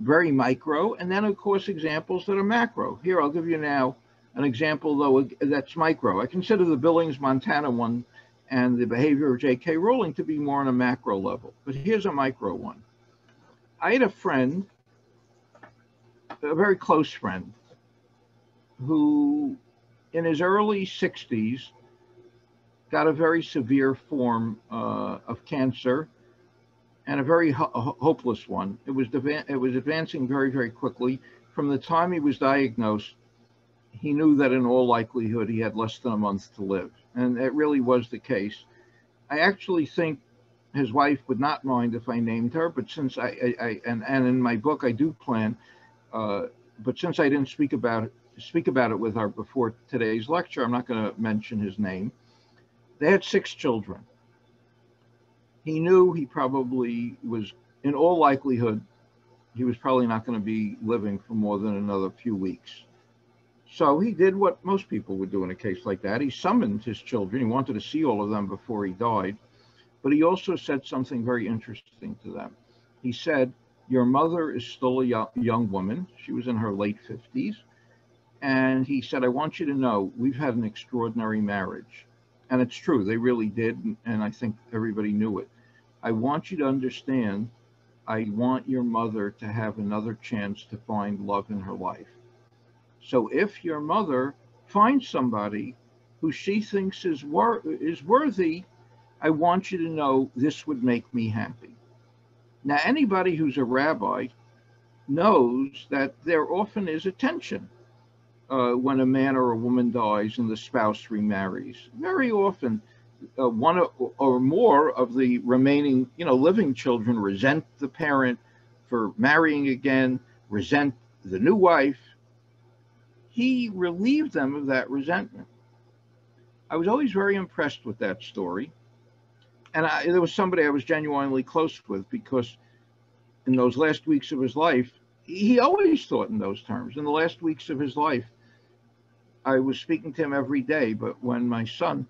very micro, and then of course examples that are macro. Here, I'll give you now an example though that's micro. I consider the Billings, Montana one and the behavior of J K. Rowling to be more on a macro level, but here's a micro one. I had a friend, a very close friend, who in his early sixties got a very severe form uh, of cancer, and a very ho hopeless one. It was, it was advancing very, very quickly. From the time he was diagnosed, he knew that in all likelihood he had less than a month to live. And that really was the case. I actually think his wife would not mind if I named her, but since I, I, I and, and in my book I do plan, uh, but since I didn't speak about, it, speak about it with her before today's lecture, I'm not gonna mention his name. They had six children. He knew he probably was, in all likelihood, he was probably not gonna be living for more than another few weeks. So he did what most people would do in a case like that. He summoned his children. He wanted to see all of them before he died, but he also said something very interesting to them. He said, your mother is still a young woman. She was in her late fifties. And he said, I want you to know, we've had an extraordinary marriage. And it's true, they really did, and I think everybody knew it. I want you to understand, I want your mother to have another chance to find love in her life. So if your mother finds somebody who she thinks is, wor is worthy, I want you to know this would make me happy. Now, anybody who's a rabbi knows that there often is a tension uh, when a man or a woman dies and the spouse remarries. Very often, uh, one or, or more of the remaining, you know, living children resent the parent for marrying again, resent the new wife. He relieved them of that resentment. I was always very impressed with that story. And I, there was somebody I was genuinely close with, because in those last weeks of his life, he always thought in those terms. In the last weeks of his life, I was speaking to him every day, but when my son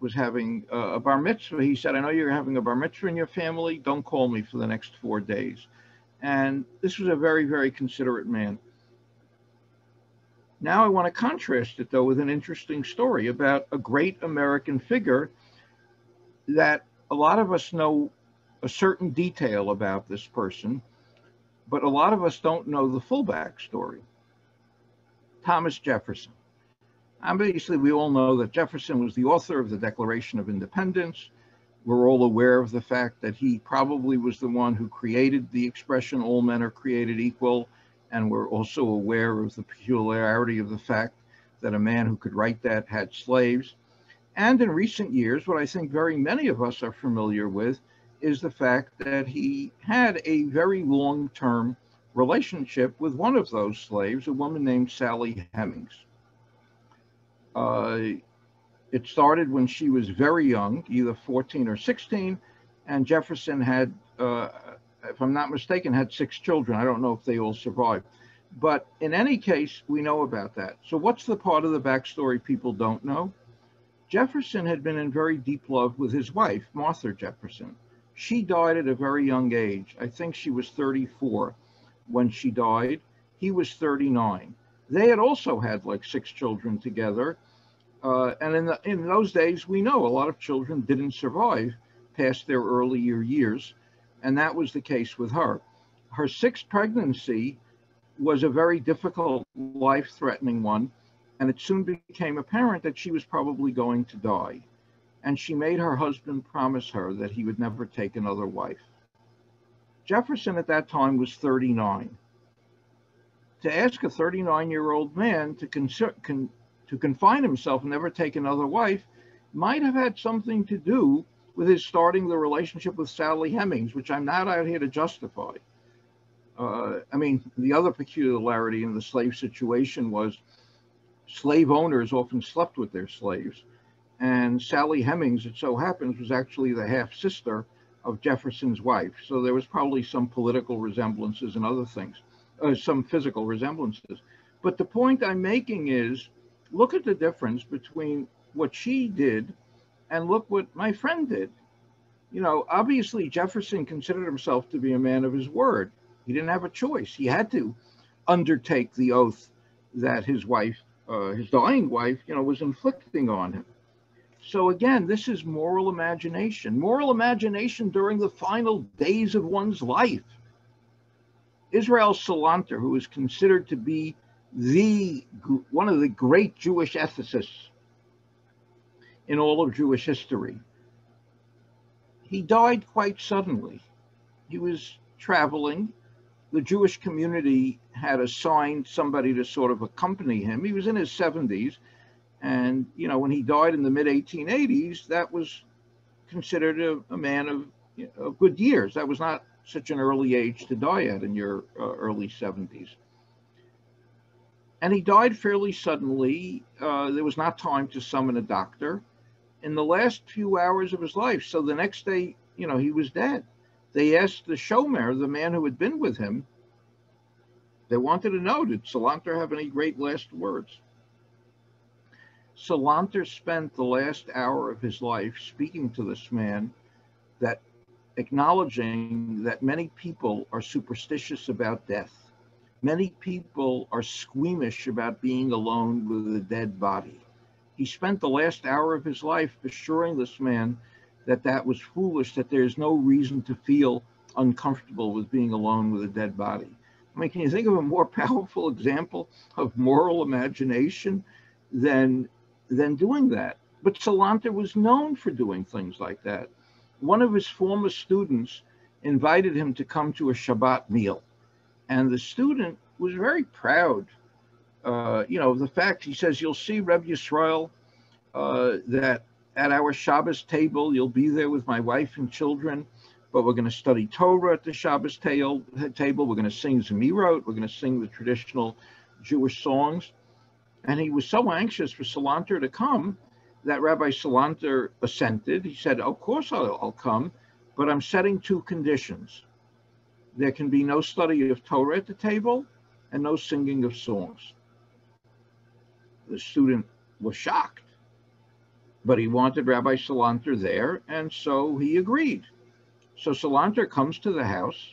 was having a bar mitzvah, he said, I know you're having a bar mitzvah in your family, don't call me for the next four days. And this was a very, very considerate man. Now I want to contrast it, though, with an interesting story about a great American figure that a lot of us know a certain detail about this person, but a lot of us don't know the full backstory. Thomas Jefferson. Obviously, we all know that Jefferson was the author of the Declaration of Independence. We're all aware of the fact that he probably was the one who created the expression, all men are created equal. And we're also aware of the peculiarity of the fact that a man who could write that had slaves. And in recent years, what I think very many of us are familiar with is the fact that he had a very long-term relationship with one of those slaves, a woman named Sally Hemings. Uh, it started when she was very young, either fourteen or sixteen, and Jefferson had uh, if I'm not mistaken, had six children. I don't know if they all survived. But in any case, we know about that. So what's the part of the backstory people don't know? Jefferson had been in very deep love with his wife, Martha Jefferson. She died at a very young age. I think she was thirty-four when she died. He was thirty-nine. They had also had like six children together. Uh, and in, the, in those days, we know a lot of children didn't survive past their earlier years. And that was the case with her. Her sixth pregnancy was a very difficult, life-threatening one, and it soon became apparent that she was probably going to die. And she made her husband promise her that he would never take another wife. Jefferson at that time was thirty-nine. To ask a thirty-nine-year-old man to, con con to confine himself and never take another wife might have had something to do with his starting the relationship with Sally Hemings, which I'm not out here to justify. Uh, I mean, the other peculiarity in the slave situation was slave owners often slept with their slaves. And Sally Hemings, it so happens, was actually the half-sister of Jefferson's wife. So there was probably some political resemblances and other things, uh, some physical resemblances. But the point I'm making is, look at the difference between what she did and look what my friend did. You know, obviously Jefferson considered himself to be a man of his word. He didn't have a choice. He had to undertake the oath that his wife, uh, his dying wife, you know, was inflicting on him. So again, this is moral imagination. Moral imagination during the final days of one's life. Israel Salanter, who is considered to be the one of the great Jewish ethicists in all of Jewish history, he died quite suddenly. He was traveling. The Jewish community had assigned somebody to sort of accompany him. He was in his seventies. And, you know, when he died in the mid eighteen eighties, that was considered a, a man of, you know, of good years. That was not such an early age to die at in your uh, early seventies. And he died fairly suddenly. Uh, there was not time to summon a doctor in the last few hours of his life. So the next day, you know, he was dead. They asked the shomer, the man who had been with him, they wanted to know, did Salanter have any great last words? Salanter spent the last hour of his life speaking to this man, that acknowledging that many people are superstitious about death. Many people are squeamish about being alone with a dead body. He spent the last hour of his life assuring this man that that was foolish, that there's no reason to feel uncomfortable with being alone with a dead body. I mean, can you think of a more powerful example of moral imagination than than doing that? But Salanter was known for doing things like that. One of his former students invited him to come to a Shabbat meal. And the student was very proud, uh, you know, of the fact. He says, you'll see, Reb Yisrael, uh, that at our Shabbos table, you'll be there with my wife and children, but we're going to study Torah at the Shabbos table. We're going to sing Zemirot. We're going to sing the traditional Jewish songs. And he was so anxious for Salanter to come that Rabbi Salanter assented. He said, of course I'll, I'll come, but I'm setting two conditions. There can be no study of Torah at the table and no singing of songs. The student was shocked, but he wanted Rabbi Salanter there, and so he agreed. So Salanter comes to the house,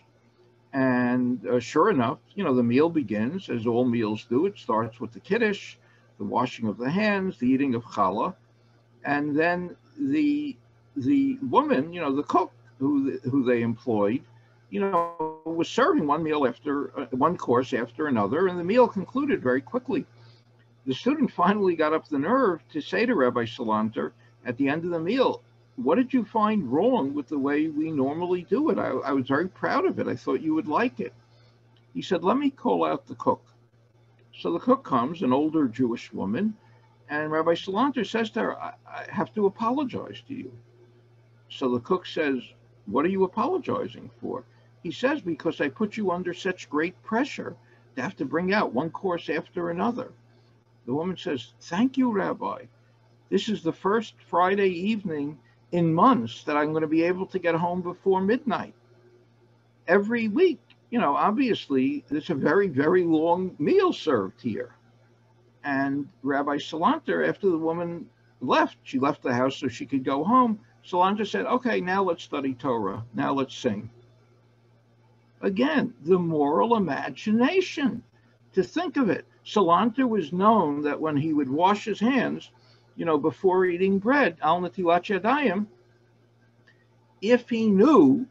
and uh, sure enough, you know, the meal begins, as all meals do. It starts with the Kiddush, the washing of the hands, the eating of challah, and then the the woman, you know, the cook who who they employed, you know, was serving one meal after uh, one course after another, and the meal concluded very quickly. The student finally got up the nerve to say to Rabbi Salanter at the end of the meal, what did you find wrong with the way we normally do it? I, I was very proud of it. I thought you would like it. He said, let me call out the cook. So the cook comes, an older Jewish woman, and Rabbi Salanter says to her, I, I have to apologize to you. So the cook says, what are you apologizing for? He says, because I put you under such great pressure to have to bring out one course after another. The woman says, thank you, Rabbi. This is the first Friday evening in months that I'm going to be able to get home before midnight every week. You know, obviously, there's a very, very long meal served here. And Rabbi Salanter, after the woman left, she left the house so she could go home. Salanter said, okay, now let's study Torah. Now let's sing. Again, the moral imagination. To think of it, Salanter was known that when he would wash his hands, you know, before eating bread, al netilat yadayim, if he knew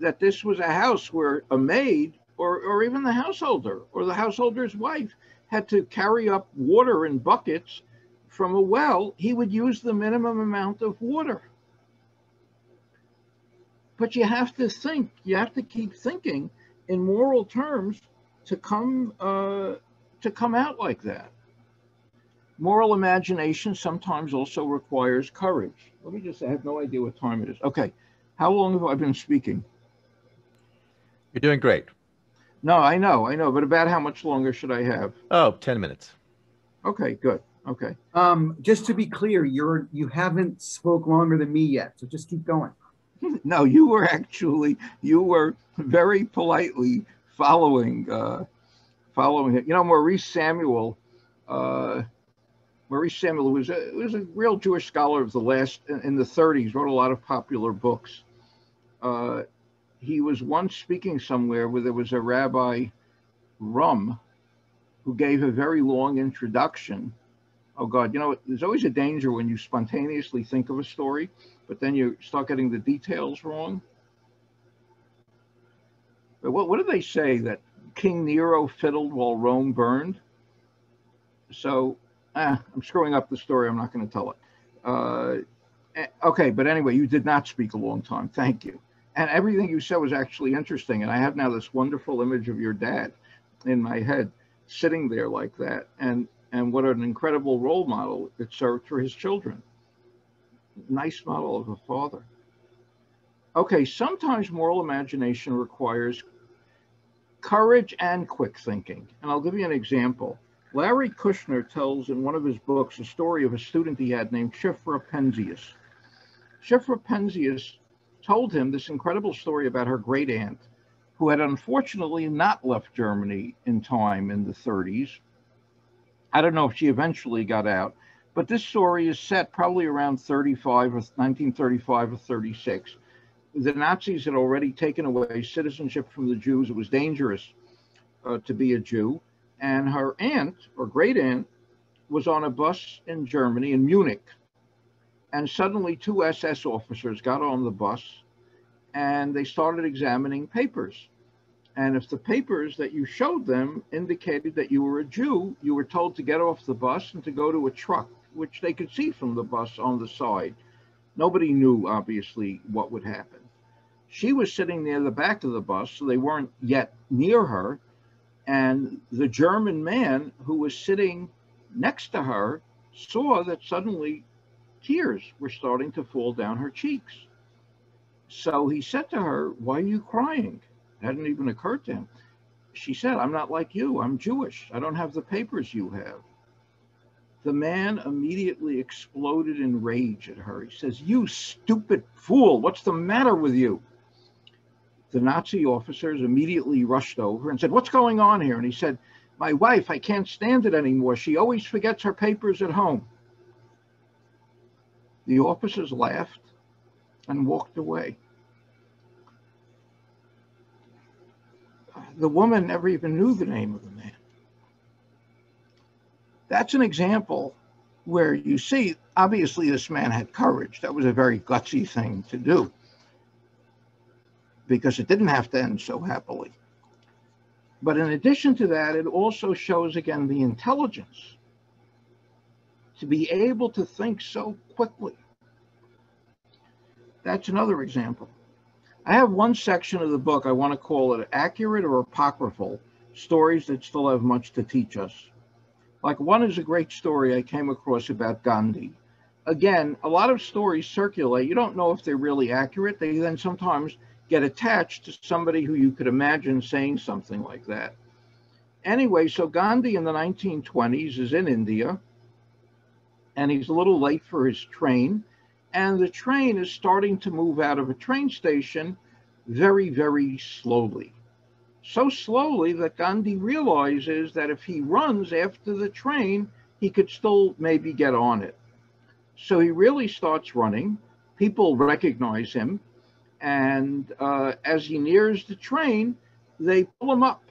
that this was a house where a maid or, or even the householder or the householder's wife had to carry up water in buckets from a well, he would use the minimum amount of water. But you have to think, you have to keep thinking in moral terms to come, uh, to come out like that. Moral imagination sometimes also requires courage. Let me just, I have no idea what time it is. Okay, how long have I been speaking? You're doing great. No, I know, I know, but about how much longer should I have? Oh, ten minutes. Okay, good, okay. Um, just to be clear, you're, you haven't spoke longer than me yet, so just keep going. No, you were actually, you were very politely following, uh, following it. You know, Maurice Samuel, uh, Maurice Samuel, who was a, was a real Jewish scholar of the last, in the thirties, wrote a lot of popular books. Uh, he was once speaking somewhere where there was a Rabbi Rum who gave a very long introduction. Oh God, you know, there's always a danger when you spontaneously think of a story, but then you start getting the details wrong. But what, what do they say, that King Nero fiddled while Rome burned? So, ah, I'm screwing up the story, I'm not gonna tell it. Uh, okay, but anyway, you did not speak a long time, thank you. And everything you said was actually interesting, and I have now this wonderful image of your dad in my head, sitting there like that, and and what an incredible role model it served for his children. Nice model of a father. Okay, sometimes moral imagination requires courage and quick thinking. And I'll give you an example. Larry Kushner tells in one of his books a story of a student he had named Shifra Penzias. Shifra Penzias told him this incredible story about her great aunt, who had unfortunately not left Germany in time in the thirties. I don't know if she eventually got out, but this story is set probably around nineteen thirty-five or thirty-six. The Nazis had already taken away citizenship from the Jews. It was dangerous uh, to be a Jew. And her aunt, or great aunt, was on a bus in Germany, in Munich. And suddenly two S S officers got on the bus and they started examining papers. And if the papers that you showed them indicated that you were a Jew, you were told to get off the bus and to go to a truck, which they could see from the bus on the side. Nobody knew, obviously, what would happen. She was sitting near the back of the bus, so they weren't yet near her. And the German man who was sitting next to her saw that suddenly tears were starting to fall down her cheeks. So he said to her, "Why are you crying?" It hadn't even occurred to him. She said, "I'm not like you, I'm Jewish. I don't have the papers you have." The man immediately exploded in rage at her. He says, "You stupid fool, what's the matter with you?" The Nazi officers immediately rushed over and said, "What's going on here?" And he said, "My wife, I can't stand it anymore. She always forgets her papers at home." The officers laughed and walked away. The woman never even knew the name of the man. That's an example where you see, obviously this man had courage. That was a very gutsy thing to do because it didn't have to end so happily. But in addition to that, it also shows again the intelligence to be able to think so quickly. That's another example. I have one section of the book, I want to call it Accurate or Apocryphal, Stories That Still Have Much to Teach Us. Like one is a great story I came across about Gandhi. Again, a lot of stories circulate. You don't know if they're really accurate. They then sometimes get attached to somebody who you could imagine saying something like that. Anyway, so Gandhi in the nineteen twenties is in India, and he's a little late for his train. And the train is starting to move out of a train station very, very slowly. So slowly that Gandhi realizes that if he runs after the train, he could still maybe get on it. So he really starts running. People recognize him. And uh, as he nears the train, they pull him up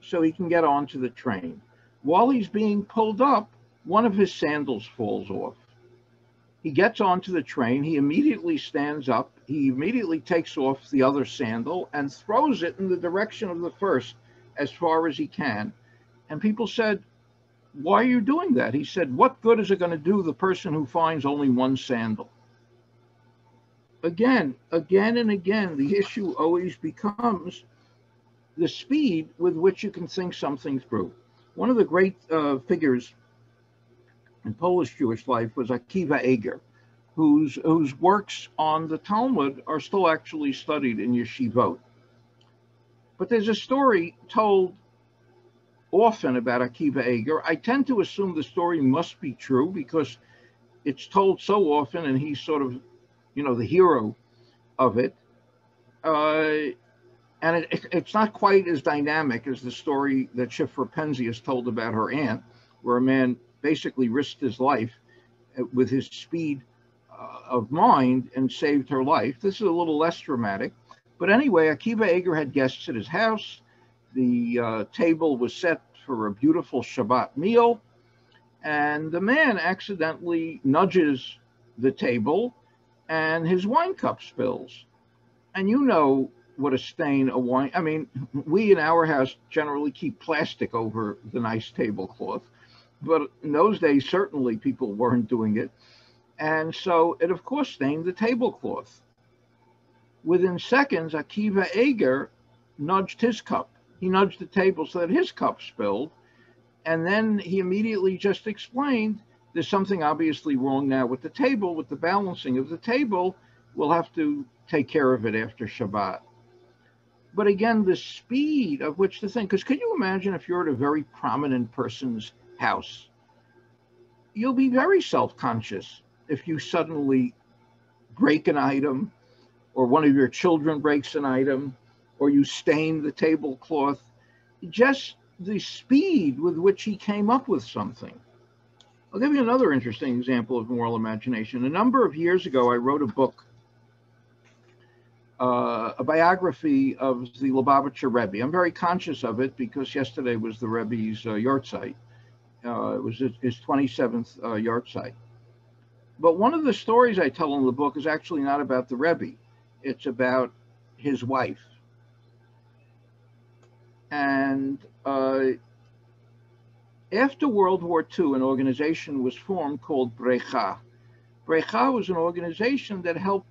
so he can get onto the train. While he's being pulled up, one of his sandals falls off. He gets onto the train, he immediately stands up, he immediately takes off the other sandal and throws it in the direction of the first as far as he can. And people said, "Why are you doing that?" He said, "What good is it going to do the person who finds only one sandal?" again, again and again, the issue always becomes the speed with which you can think something through. One of the great uh, figures in Polish Jewish life was Akiva Eger, whose, whose works on the Talmud are still actually studied in yeshivot. But there's a story told often about Akiva Eger. I tend to assume the story must be true because it's told so often and he's sort of, you know, the hero of it. Uh, and it, it, it's not quite as dynamic as the story that Shifra Penzias told about her aunt, where a man basically risked his life with his speed uh, of mind and saved her life. This is a little less dramatic. But anyway, Akiva Eger had guests at his house. The uh, table was set for a beautiful Shabbat meal, and the man accidentally nudges the table and his wine cup spills. And you know what a stain a wine, I mean, we in our house generally keep plastic over the nice tablecloth, but in those days, certainly people weren't doing it. And so it, of course, stained the tablecloth. Within seconds, Akiva Eger nudged his cup. He nudged the table so that his cup spilled. And then he immediately just explained, there's something obviously wrong now with the table, with the balancing of the table. We'll have to take care of it after Shabbat. But again, the speed of which the thing, because could you imagine if you're at a very prominent person's house? You'll be very self-conscious if you suddenly break an item, or one of your children breaks an item, or you stain the tablecloth. Just the speed with which he came up with something. I'll give you another interesting example of moral imagination. A number of years ago, I wrote a book, uh, a biography of the Lubavitcher Rebbe. I'm very conscious of it because yesterday was the Rebbe's uh, yahrzeit. Uh, it was his, his twenty-seventh uh, yahrzeit. But one of the stories I tell in the book is actually not about the Rebbe. It's about his wife. And uh, after World War Two, an organization was formed called Brecha. Brecha was an organization that helped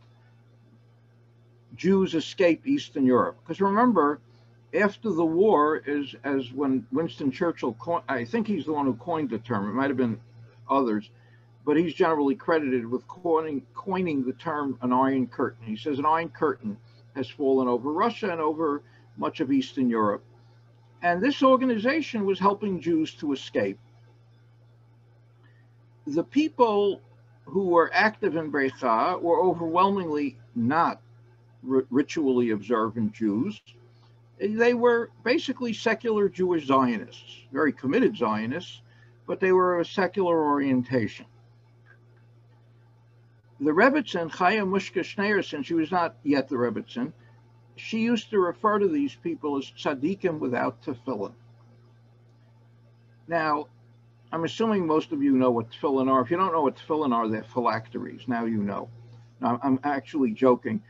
Jews escape Eastern Europe. Because remember, after the war, is as when Winston Churchill, coined, I think he's the one who coined the term, it might have been others, but he's generally credited with coining, coining the term an Iron Curtain. He says an Iron Curtain has fallen over Russia and over much of Eastern Europe. And this organization was helping Jews to escape. The people who were active in Brecha were overwhelmingly not ritually observant Jews. They were basically secular Jewish Zionists, very committed Zionists, but they were of a secular orientation. The Rebbetzin, Chaya Mushka Schneerson, she was not yet the Rebbetzin, she used to refer to these people as tzaddikim without tefillin. Now, I'm assuming most of you know what tefillin are. If you don't know what tefillin are, they're phylacteries. Now you know. Now, I'm actually joking.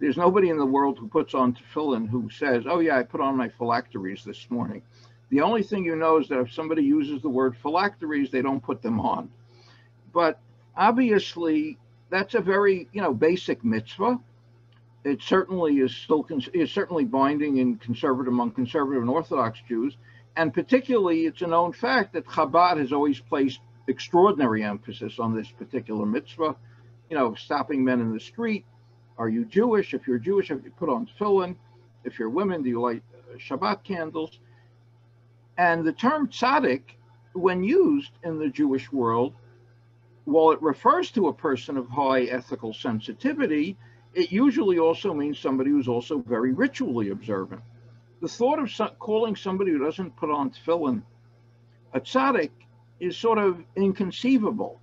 There's nobody in the world who puts on tefillin who says, oh yeah, I put on my phylacteries this morning. The only thing you know is that if somebody uses the word phylacteries, they don't put them on. But obviously, that's a very, you know, basic mitzvah. It certainly is still is certainly binding in conservative among conservative and Orthodox Jews, and particularly it's a known fact that Chabad has always placed extraordinary emphasis on this particular mitzvah. You know, stopping men in the street. Are you Jewish? If you're Jewish, have you put on tefillin? If you're women, do you light Shabbat candles? And the term tzaddik, when used in the Jewish world, while it refers to a person of high ethical sensitivity, it usually also means somebody who's also very ritually observant. The thought of so calling somebody who doesn't put on tefillin a tzaddik is sort of inconceivable,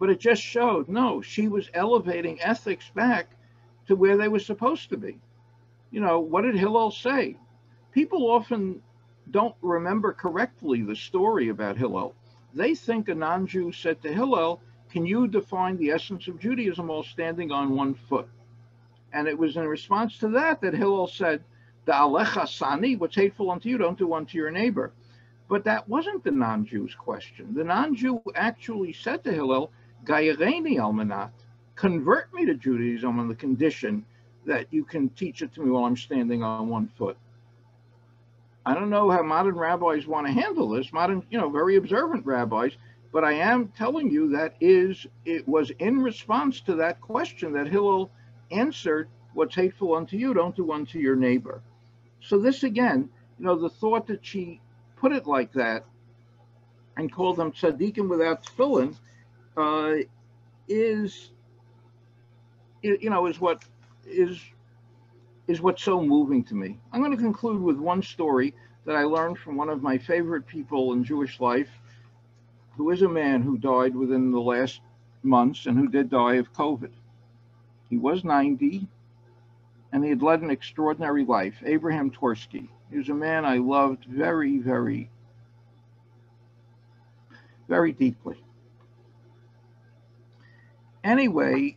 but it just showed, no, she was elevating ethics back to where they were supposed to be. You know, what did Hillel say? People often don't remember correctly the story about Hillel. They think a non-Jew said to Hillel, can you define the essence of Judaism while standing on one foot? And it was in response to that that Hillel said, Da'alecha sani, what's hateful unto you, don't do unto your neighbor. But that wasn't the non-Jew's question. The non-Jew actually said to Hillel, Gayireni almanat, convert me to Judaism on the condition that you can teach it to me while I'm standing on one foot. I don't know how modern rabbis want to handle this, modern, you know, very observant rabbis, but I am telling you that is, it was in response to that question that Hillel answered, what's hateful unto you, don't do unto your neighbor. So this again, you know, the thought that she put it like that and called them tzaddikim without tefillin uh, is, you know, is what is is what's so moving to me. I'm going to conclude with one story that I learned from one of my favorite people in Jewish life, who is a man who died within the last months and who did die of COVID. He was ninety and he had led an extraordinary life, Abraham Tversky. He was a man I loved very, very, very deeply. Anyway,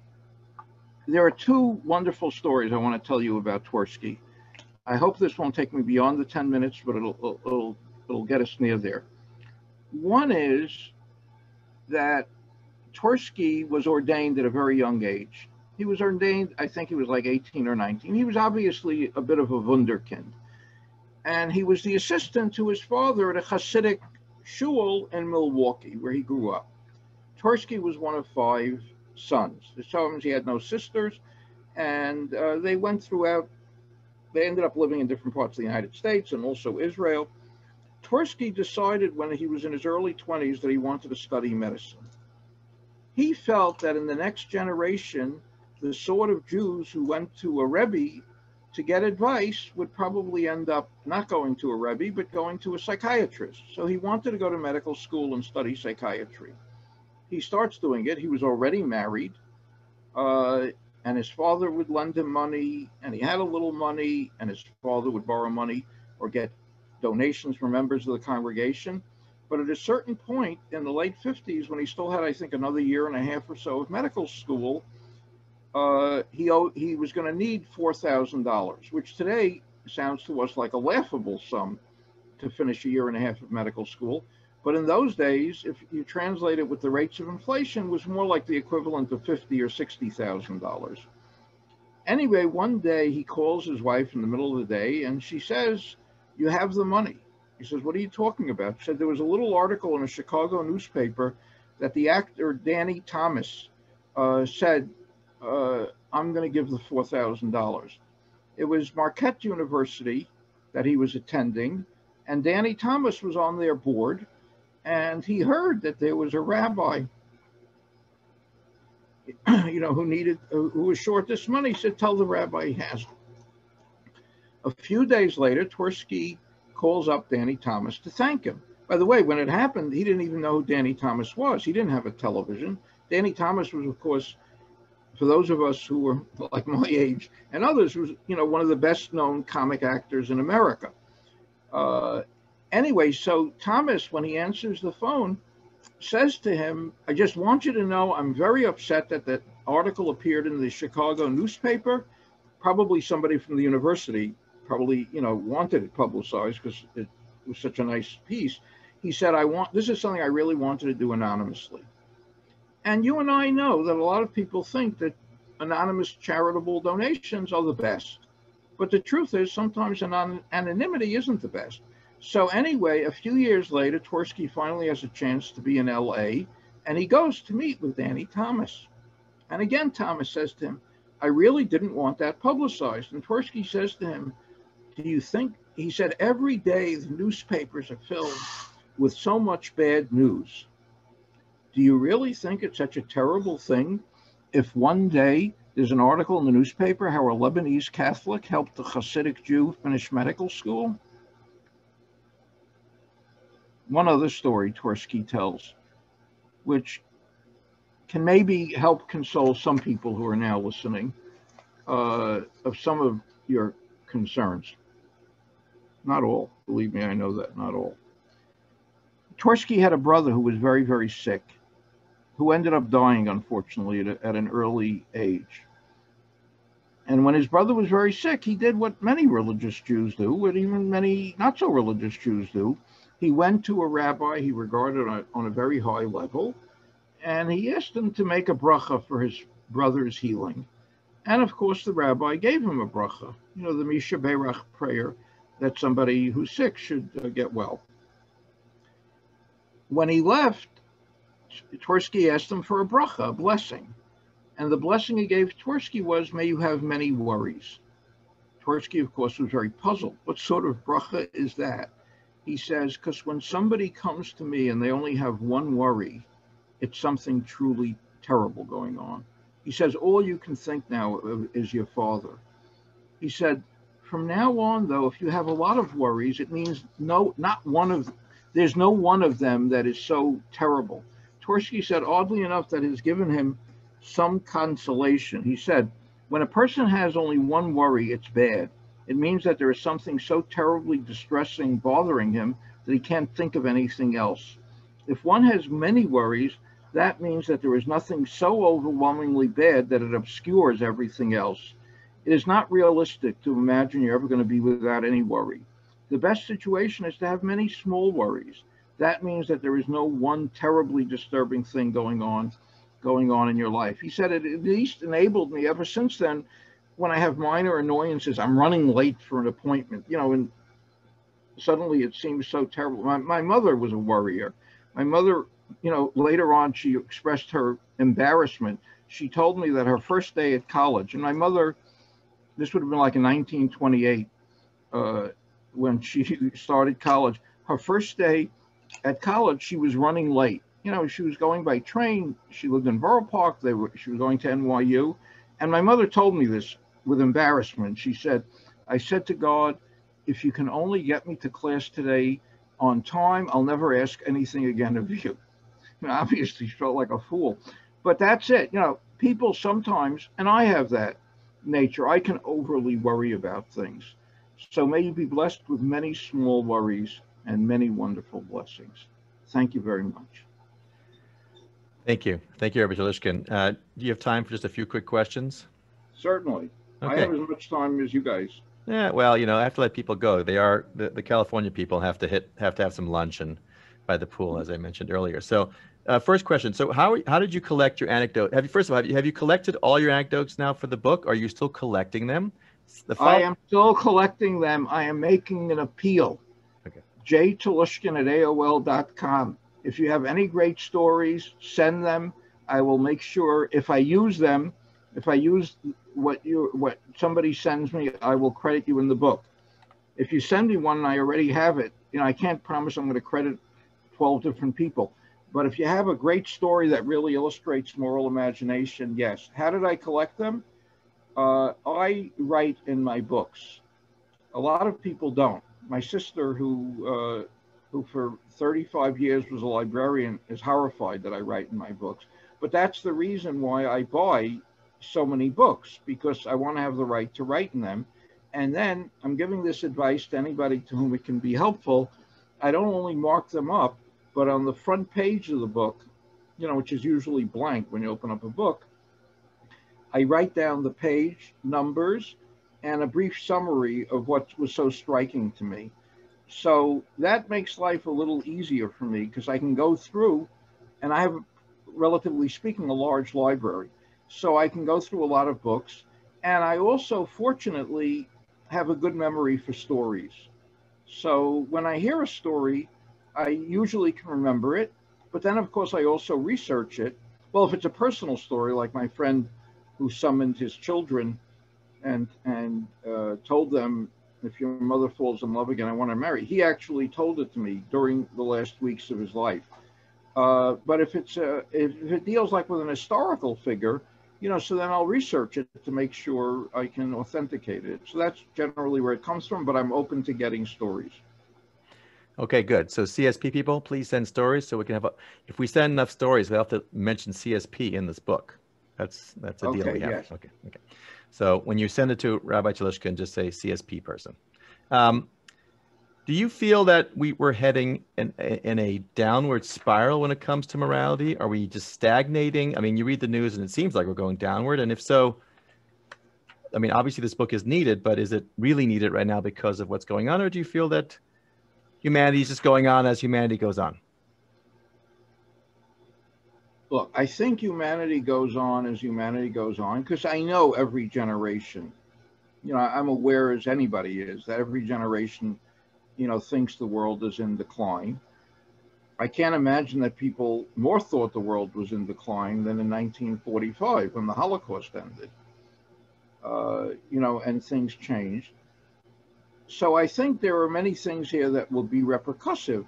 there are two wonderful stories I want to tell you about Tversky. I hope this won't take me beyond the ten minutes, but it'll, it'll, it'll get us near there. One is that Tversky was ordained at a very young age. He was ordained, I think he was like eighteen or nineteen. He was obviously a bit of a wunderkind. And he was the assistant to his father at a Hasidic shul in Milwaukee, where he grew up. Tversky was one of five sons. His sons, he had no sisters, and uh, they went throughout, they ended up living in different parts of the United States and also Israel. Tversky decided when he was in his early twenties that he wanted to study medicine. He felt that in the next generation, the sort of Jews who went to a Rebbe to get advice would probably end up not going to a Rebbe, but going to a psychiatrist. So he wanted to go to medical school and study psychiatry. He starts doing it. He was already married, uh, and his father would lend him money, and he had a little money, and his father would borrow money or get donations from members of the congregation. But at a certain point in the late fifties, when he still had, I think, another year and a half or so of medical school, uh, he, he was going to need four thousand dollars, which today sounds to us like a laughable sum to finish a year and a half of medical school. But in those days, if you translate it with the rates of inflation, it was more like the equivalent of fifty or sixty thousand dollars. Anyway, one day he calls his wife in the middle of the day and she says, "You have the money." He says, "What are you talking about?" She said, "There was a little article in a Chicago newspaper that the actor Danny Thomas uh, said, uh, I'm going to give the four thousand dollars. It was Marquette University that he was attending, and Danny Thomas was on their board. And he heard that there was a rabbi, you know, who needed, who was short this money. He said, "Tell the rabbi he has it." A few days later, Tversky calls up Danny Thomas to thank him. By the way, when it happened, he didn't even know who Danny Thomas was. He didn't have a television. Danny Thomas was, of course, for those of us who were like my age and others, was, you know, one of the best known comic actors in America. Uh, Anyway, so Thomas, when he answers the phone, says to him, "I just want you to know I'm very upset that that article appeared in the Chicago newspaper." Probably somebody from the university probably, you know, wanted it publicized because it was such a nice piece. He said, "I want, this is something I really wanted to do anonymously." And you and I know that a lot of people think that anonymous charitable donations are the best. But the truth is sometimes anon- anonymity isn't the best. So anyway, a few years later, Tversky finally has a chance to be in L A, and he goes to meet with Danny Thomas. And again, Thomas says to him, "I really didn't want that publicized." And Tversky says to him, "Do you think," he said, "every day the newspapers are filled with so much bad news. Do you really think it's such a terrible thing if one day there's an article in the newspaper how a Lebanese Catholic helped a Hasidic Jew finish medical school?" One other story Tversky tells, which can maybe help console some people who are now listening uh, of some of your concerns. Not all, believe me, I know that, not all. Tversky had a brother who was very, very sick, who ended up dying, unfortunately, at, at an early age. And when his brother was very sick, he did what many religious Jews do, what even many not so religious Jews do. He went to a rabbi he regarded on, on a very high level, and he asked him to make a bracha for his brother's healing. And of course, the rabbi gave him a bracha, you know, the Misha Berach prayer that somebody who's sick should uh, get well. When he left, Twersky asked him for a bracha, a blessing. And the blessing he gave Twersky was, may you have many worries. Twersky, of course, was very puzzled. What sort of bracha is that? He says, because when somebody comes to me and they only have one worry, it's something truly terrible going on. He says, all you can think now of is your father. He said, from now on, though, if you have a lot of worries, it means no, not one of, there's no one of them that is so terrible. Twersky said, oddly enough, that has given him some consolation. He said, when a person has only one worry, it's bad. It means that there is something so terribly distressing, bothering him, that he can't think of anything else. If one has many worries, that means that there is nothing so overwhelmingly bad that it obscures everything else. It is not realistic to imagine you're ever going to be without any worry. The best situation is to have many small worries. That means that there is no one terribly disturbing thing going on. going on in your life. He said it at least enabled me ever since then, when I have minor annoyances, I'm running late for an appointment, you know, and suddenly it seems so terrible. My, my mother was a worrier. My mother, you know, later on, she expressed her embarrassment. She told me that her first day at college, and my mother, this would have been like in nineteen twenty-eight, uh, when she started college, her first day at college, she was running late. You know, she was going by train. She lived in Borough Park. They were, she was going to N Y U. And my mother told me this with embarrassment. She said, I said to God, if you can only get me to class today on time, I'll never ask anything again of you. You know, obviously, she felt like a fool. But that's it. You know, people sometimes, and I have that nature, I can overly worry about things. So may you be blessed with many small worries and many wonderful blessings. Thank you very much. Thank you. Thank you, Rabbi Telushkin. Uh, do you have time for just a few quick questions? Certainly. Okay. I have as much time as you guys. Yeah, well, you know, I have to let people go. They are, the, the California people have to hit, have to have some lunch and by the pool, as I mentioned earlier. So uh, first question. So how, how did you collect your anecdote? Have you, first of all, have you, have you collected all your anecdotes now for the book? Are you still collecting them? The I am still collecting them. I am making an appeal. Okay. J Telushkin at A O L dot com. If you have any great stories, send them. I will make sure if I use them, if I use what you, what somebody sends me, I will credit you in the book. If you send me one and I already have it, you know, I can't promise I'm going to credit twelve different people. But if you have a great story that really illustrates moral imagination, yes. How did I collect them? Uh, I write in my books. A lot of people don't. My sister, who... Uh, who for thirty-five years was a librarian, is horrified that I write in my books. But that's the reason why I buy so many books, because I want to have the right to write in them. And then I'm giving this advice to anybody to whom it can be helpful. I don't only mark them up, but on the front page of the book, you know, which is usually blank when you open up a book, I write down the page numbers and a brief summary of what was so striking to me. So that makes life a little easier for me, because I can go through, and I have, relatively speaking, a large library. So I can go through a lot of books. And I also, fortunately, have a good memory for stories. So when I hear a story, I usually can remember it. But then, of course, I also research it. Well, if it's a personal story, like my friend who summoned his children and, and uh, told them, if your mother falls in love again, I want to marry. He actually told it to me during the last weeks of his life. Uh, but if it's a, if, if it deals like with an historical figure, you know, so then I'll research it to make sure I can authenticate it. So that's generally where it comes from, but I'm open to getting stories. Okay, good. So C S P people, please send stories so we can have a, if we send enough stories, we'll have to mention C S P in this book. That's, that's a okay, deal we have. Yes. Okay, okay. So when you send it to Rabbi Telushkin, just say C S P person. Um, do you feel that we were heading in, in a downward spiral when it comes to morality? Are we just stagnating? I mean, you read the news and it seems like we're going downward. And if so, I mean, obviously this book is needed, but is it really needed right now because of what's going on? Or do you feel that humanity is just going on as humanity goes on? Look, I think humanity goes on as humanity goes on, because I know every generation, you know, I'm aware as anybody is that every generation, you know, thinks the world is in decline. I can't imagine that people more thought the world was in decline than in nineteen forty-five when the Holocaust ended, uh, you know, and things changed. So I think there are many things here that will be repercussive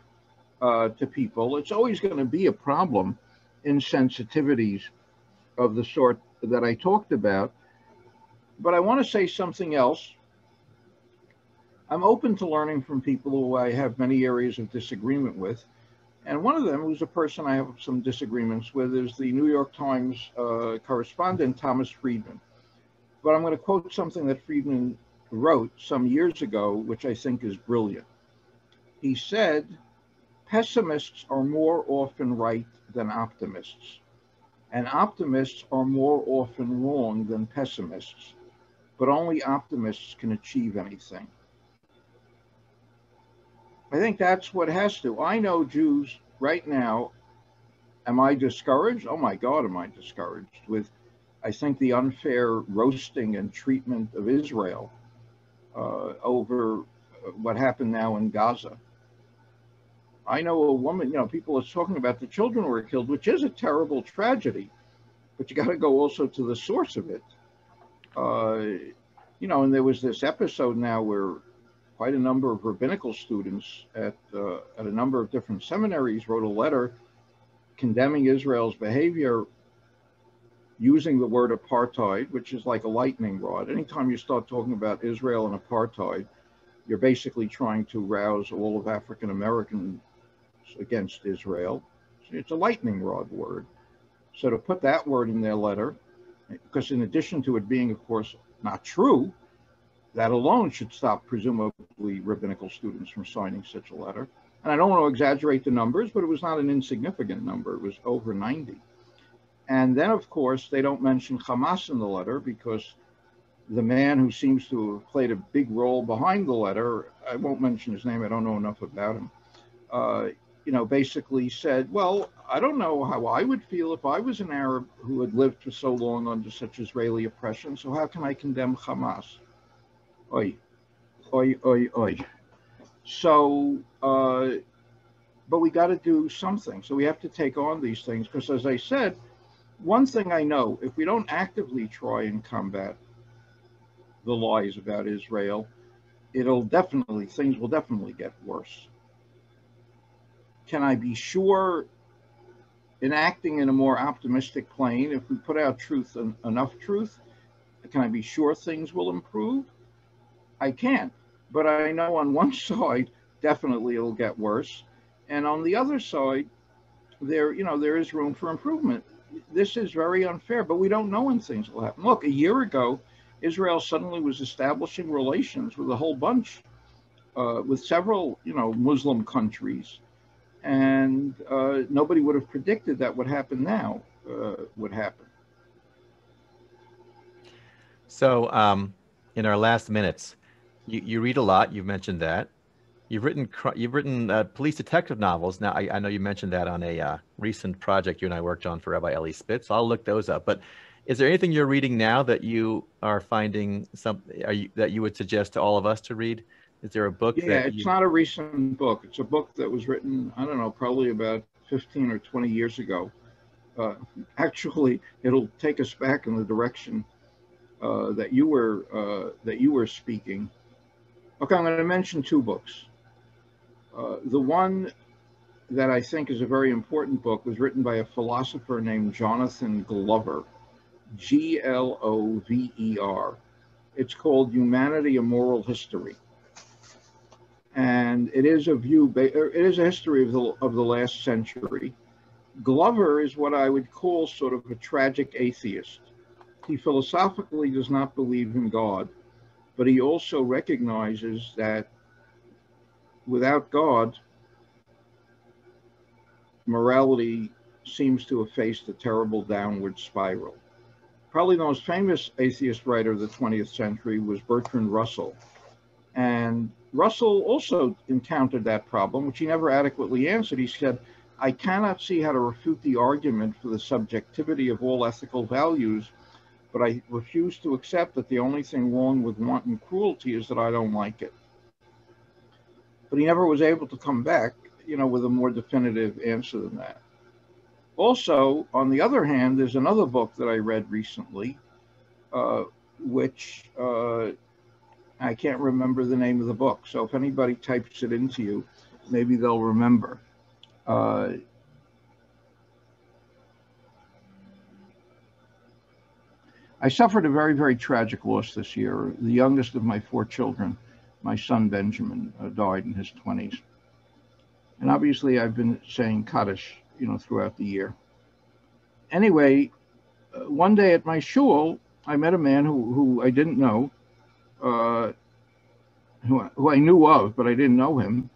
uh, to people. It's always going to be a problem, insensitivities of the sort that I talked about. But I want to say something else. I'm open to learning from people who I have many areas of disagreement with. And one of them, who's a person I have some disagreements with, is the New York Times uh, correspondent, Thomas Friedman. But I'm going to quote something that Friedman wrote some years ago, which I think is brilliant. He said, "Pessimists are more often right than optimists, and optimists are more often wrong than pessimists, but only optimists can achieve anything." I think that's what has to. I know Jews right now, am I discouraged? Oh my God, am I discouraged with, I think, the unfair roasting and treatment of Israel uh, over what happened now in Gaza. I know a woman, you know, people are talking about the children who were killed, which is a terrible tragedy, but you got to go also to the source of it. Uh, you know, and there was this episode now where quite a number of rabbinical students at, uh, at a number of different seminaries wrote a letter condemning Israel's behavior using the word apartheid, which is like a lightning rod. Anytime you start talking about Israel and apartheid, you're basically trying to rouse all of African Americans against Israel. It's a lightning rod word. So to put that word in their letter, because in addition to it being, of course, not true, that alone should stop, presumably, rabbinical students from signing such a letter. And I don't want to exaggerate the numbers, but it was not an insignificant number. It was over ninety. And then, of course, they don't mention Hamas in the letter because the man who seems to have played a big role behind the letter, I won't mention his name, I don't know enough about him, uh, you know, basically said, well, I don't know how I would feel if I was an Arab who had lived for so long under such Israeli oppression, so how can I condemn Hamas? Oy, oy, oy, oy. So, uh, but we got to do something. So we have to take on these things because, as I said, one thing I know, if we don't actively try and combat the lies about Israel, it'll definitely, things will definitely get worse. Can I be sure in acting in a more optimistic plane, if we put out truth and enough truth, can I be sure things will improve? I can't, but I know on one side, definitely it'll get worse. And on the other side, there, you know, there is room for improvement. This is very unfair, but we don't know when things will happen. Look, a year ago, Israel suddenly was establishing relations with a whole bunch, uh, with several, you know, Muslim countries. And uh, nobody would have predicted that what happened now uh, would happen. So um, in our last minutes, You, you read a lot. You've mentioned that. You've written you've written uh, police detective novels. Now, I, I know you mentioned that on a uh, recent project you and I worked on for Rabbi Elie Spitz. I'll look those up. But is there anything you're reading now that you are finding some are you, that you would suggest to all of us to read? Is there a book? Yeah, that it's you... not a recent book. It's a book that was written, I don't know, probably about fifteen or twenty years ago. Uh, actually, it'll take us back in the direction uh, that you were uh, that you were speaking. Okay, I'm going to mention two books. Uh, the one that I think is a very important book was written by a philosopher named Jonathan Glover, G L O V E R. It's called Humanity, a Moral History. And it is a view, it is a history of the, of the last century. Glover is what I would call sort of a tragic atheist. He philosophically does not believe in God, but he also recognizes that without God, morality seems to have faced a terrible downward spiral. Probably the most famous atheist writer of the twentieth century was Bertrand Russell. And Russell also encountered that problem, which he never adequately answered. He said, I cannot see how to refute the argument for the subjectivity of all ethical values, but I refuse to accept that the only thing wrong with wanton cruelty is that I don't like it. But he never was able to come back, you know, with a more definitive answer than that. Also, on the other hand, there's another book that I read recently, uh, which uh, I can't remember the name of the book. So if anybody types it into you, maybe they'll remember. Uh, I suffered a very, very tragic loss this year. The youngest of my four children, my son Benjamin, uh, died in his twenties. And obviously I've been saying Kaddish, you know, throughout the year. Anyway, uh, one day at my shul, I met a man who, who I didn't know, uh, who, who I knew of, but I didn't know him.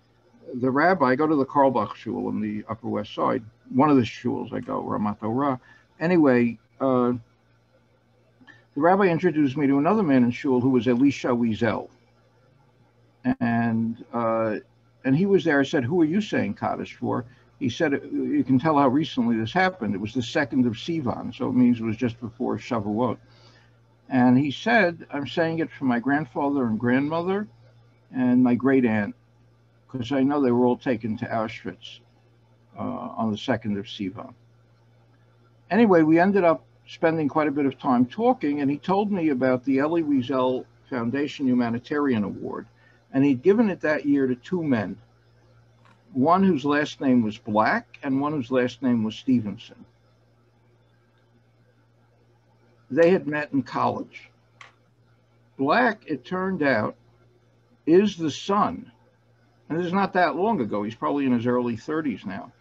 The rabbi, I go to the Karlbach shul on the Upper West Side, one of the shuls I go, Ramat Torah. Anyway, uh, the rabbi introduced me to another man in shul who was Elie Wiesel. And, uh, and he was there. I said, who are you saying Kaddish for? He said, you can tell how recently this happened. It was the second of Sivan, so it means it was just before Shavuot. And he said, I'm saying it for my grandfather and grandmother and my great aunt, because I know they were all taken to Auschwitz uh, on the second of Sivan. Anyway, we ended up spending quite a bit of time talking, and he told me about the Elie Wiesel Foundation Humanitarian Award, and he'd given it that year to two men, one whose last name was Black and one whose last name was Stevenson. They had met in college. Black, it turned out, is the son, and this is not that long ago, he's probably in his early thirties now,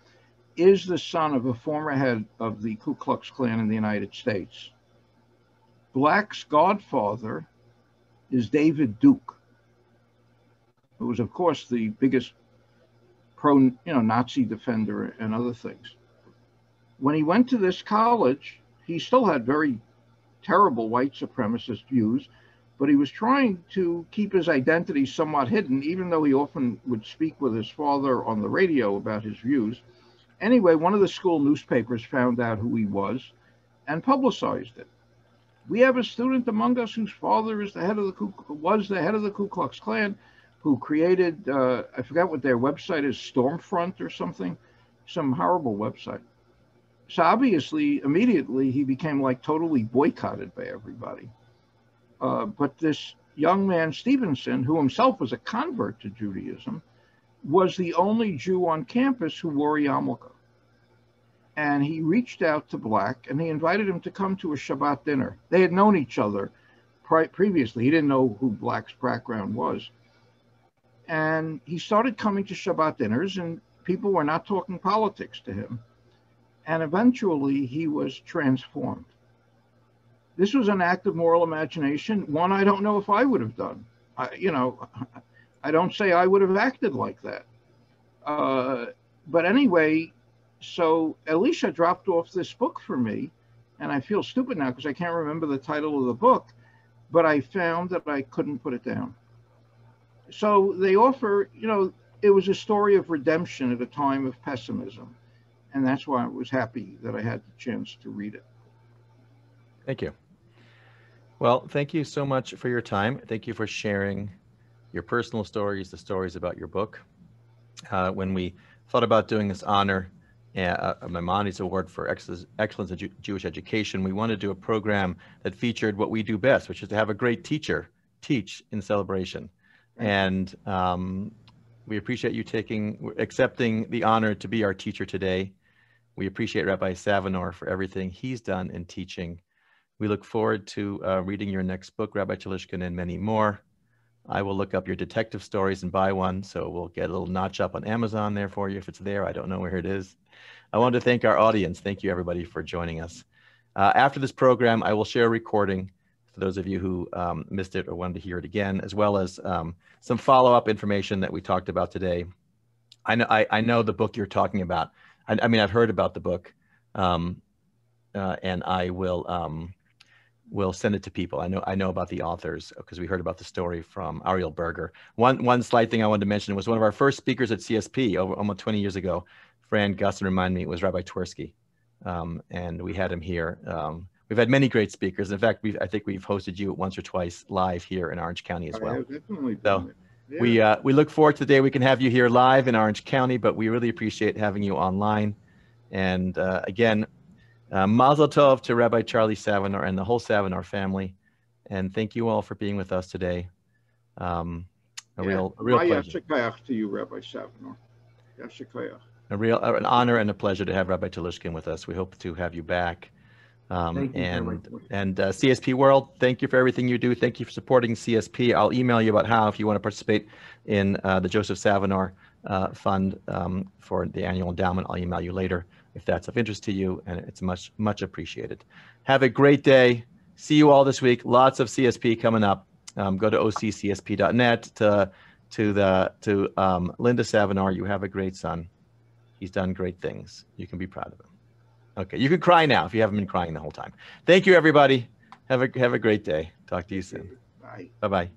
is the son of a former head of the Ku Klux Klan in the United States. Black's godfather is David Duke, who was, of course, the biggest pro, you know, Nazi defender and other things. When he went to this college, he still had very terrible white supremacist views, but he was trying to keep his identity somewhat hidden, even though he often would speak with his father on the radio about his views. Anyway, one of the school newspapers found out who he was and publicized it. We have a student among us whose father is the head of the Ku, was the head of the Ku Klux Klan, who created, uh, I forgot what their website is, Stormfront or something, some horrible website. So obviously, immediately, he became like totally boycotted by everybody. Uh, but this young man, Stevenson, who himself was a convert to Judaism, was the only Jew on campus who wore a yarmulke. And he reached out to Black, and he invited him to come to a Shabbat dinner. They had known each other pri previously. He didn't know who Black's background was. And he started coming to Shabbat dinners, and people were not talking politics to him. And eventually, he was transformed. This was an act of moral imagination, one I don't know if I would have done. I, you know, I don't say I would have acted like that. Uh, but anyway, so Elisha dropped off this book for me, and I feel stupid now because I can't remember the title of the book, but I found that I couldn't put it down. So they offer, you know, it was a story of redemption at a time of pessimism. And that's why I was happy that I had the chance to read it. Thank you. Well, thank you so much for your time. Thank you for sharing your personal stories, the stories about your book. Uh, when we thought about doing this honor, uh, a Maimonides Award for Excellence in Jew Jewish Education, we wanted to do a program that featured what we do best, which is to have a great teacher teach in celebration. And um, we appreciate you taking, accepting the honor to be our teacher today. We appreciate Rabbi Savenor for everything he's done in teaching. We look forward to uh, reading your next book, Rabbi Telushkin, and many more. I will look up your detective stories and buy one, so we'll get a little notch up on Amazon there for you if it's there. I don't know where it is. I want to thank our audience. Thank you, everybody, for joining us. Uh, after this program, I will share a recording for those of you who um, missed it or wanted to hear it again, as well as um, some follow-up information that we talked about today. I know, I, I know the book you're talking about. I, I mean, I've heard about the book, um, uh, and I will um, will send it to people. I know, I know about the authors because we heard about the story from Ariel Berger. One, one slight thing I wanted to mention was one of our first speakers at C S P over almost twenty years ago, friend, Gus, and remind me, it was Rabbi Twersky. Um, and we had him here. Um, we've had many great speakers. In fact, we've, I think we've hosted you once or twice live here in Orange County as well. I have definitely done it. Yeah. We, uh, we look forward to the day we can have you here live in Orange County, but we really appreciate having you online. And uh, again, uh, Mazel Tov to Rabbi Charlie Savenor and the whole Savenor family. And thank you all for being with us today. Um, a, yeah. real, a real pleasure. To you, Rabbi Savenor. A real an honor and a pleasure to have Rabbi Telushkin with us. We hope to have you back. Um, thank you, and and uh, C S P World, thank you for everything you do. Thank you for supporting C S P. I'll email you about how if you want to participate in uh, the Joseph Savinor uh, Fund um, for the annual endowment. I'll email you later if that's of interest to you, and it's much, much appreciated. Have a great day. See you all this week. Lots of C S P coming up. Um, go to O C C S P dot net to to the to um, Linda Savinor. You have a great son. He's done great things. You can be proud of him. Okay, you can cry now if you haven't been crying the whole time. Thank you, everybody. Have a have a great day. Talk to you soon. Bye. Bye-bye.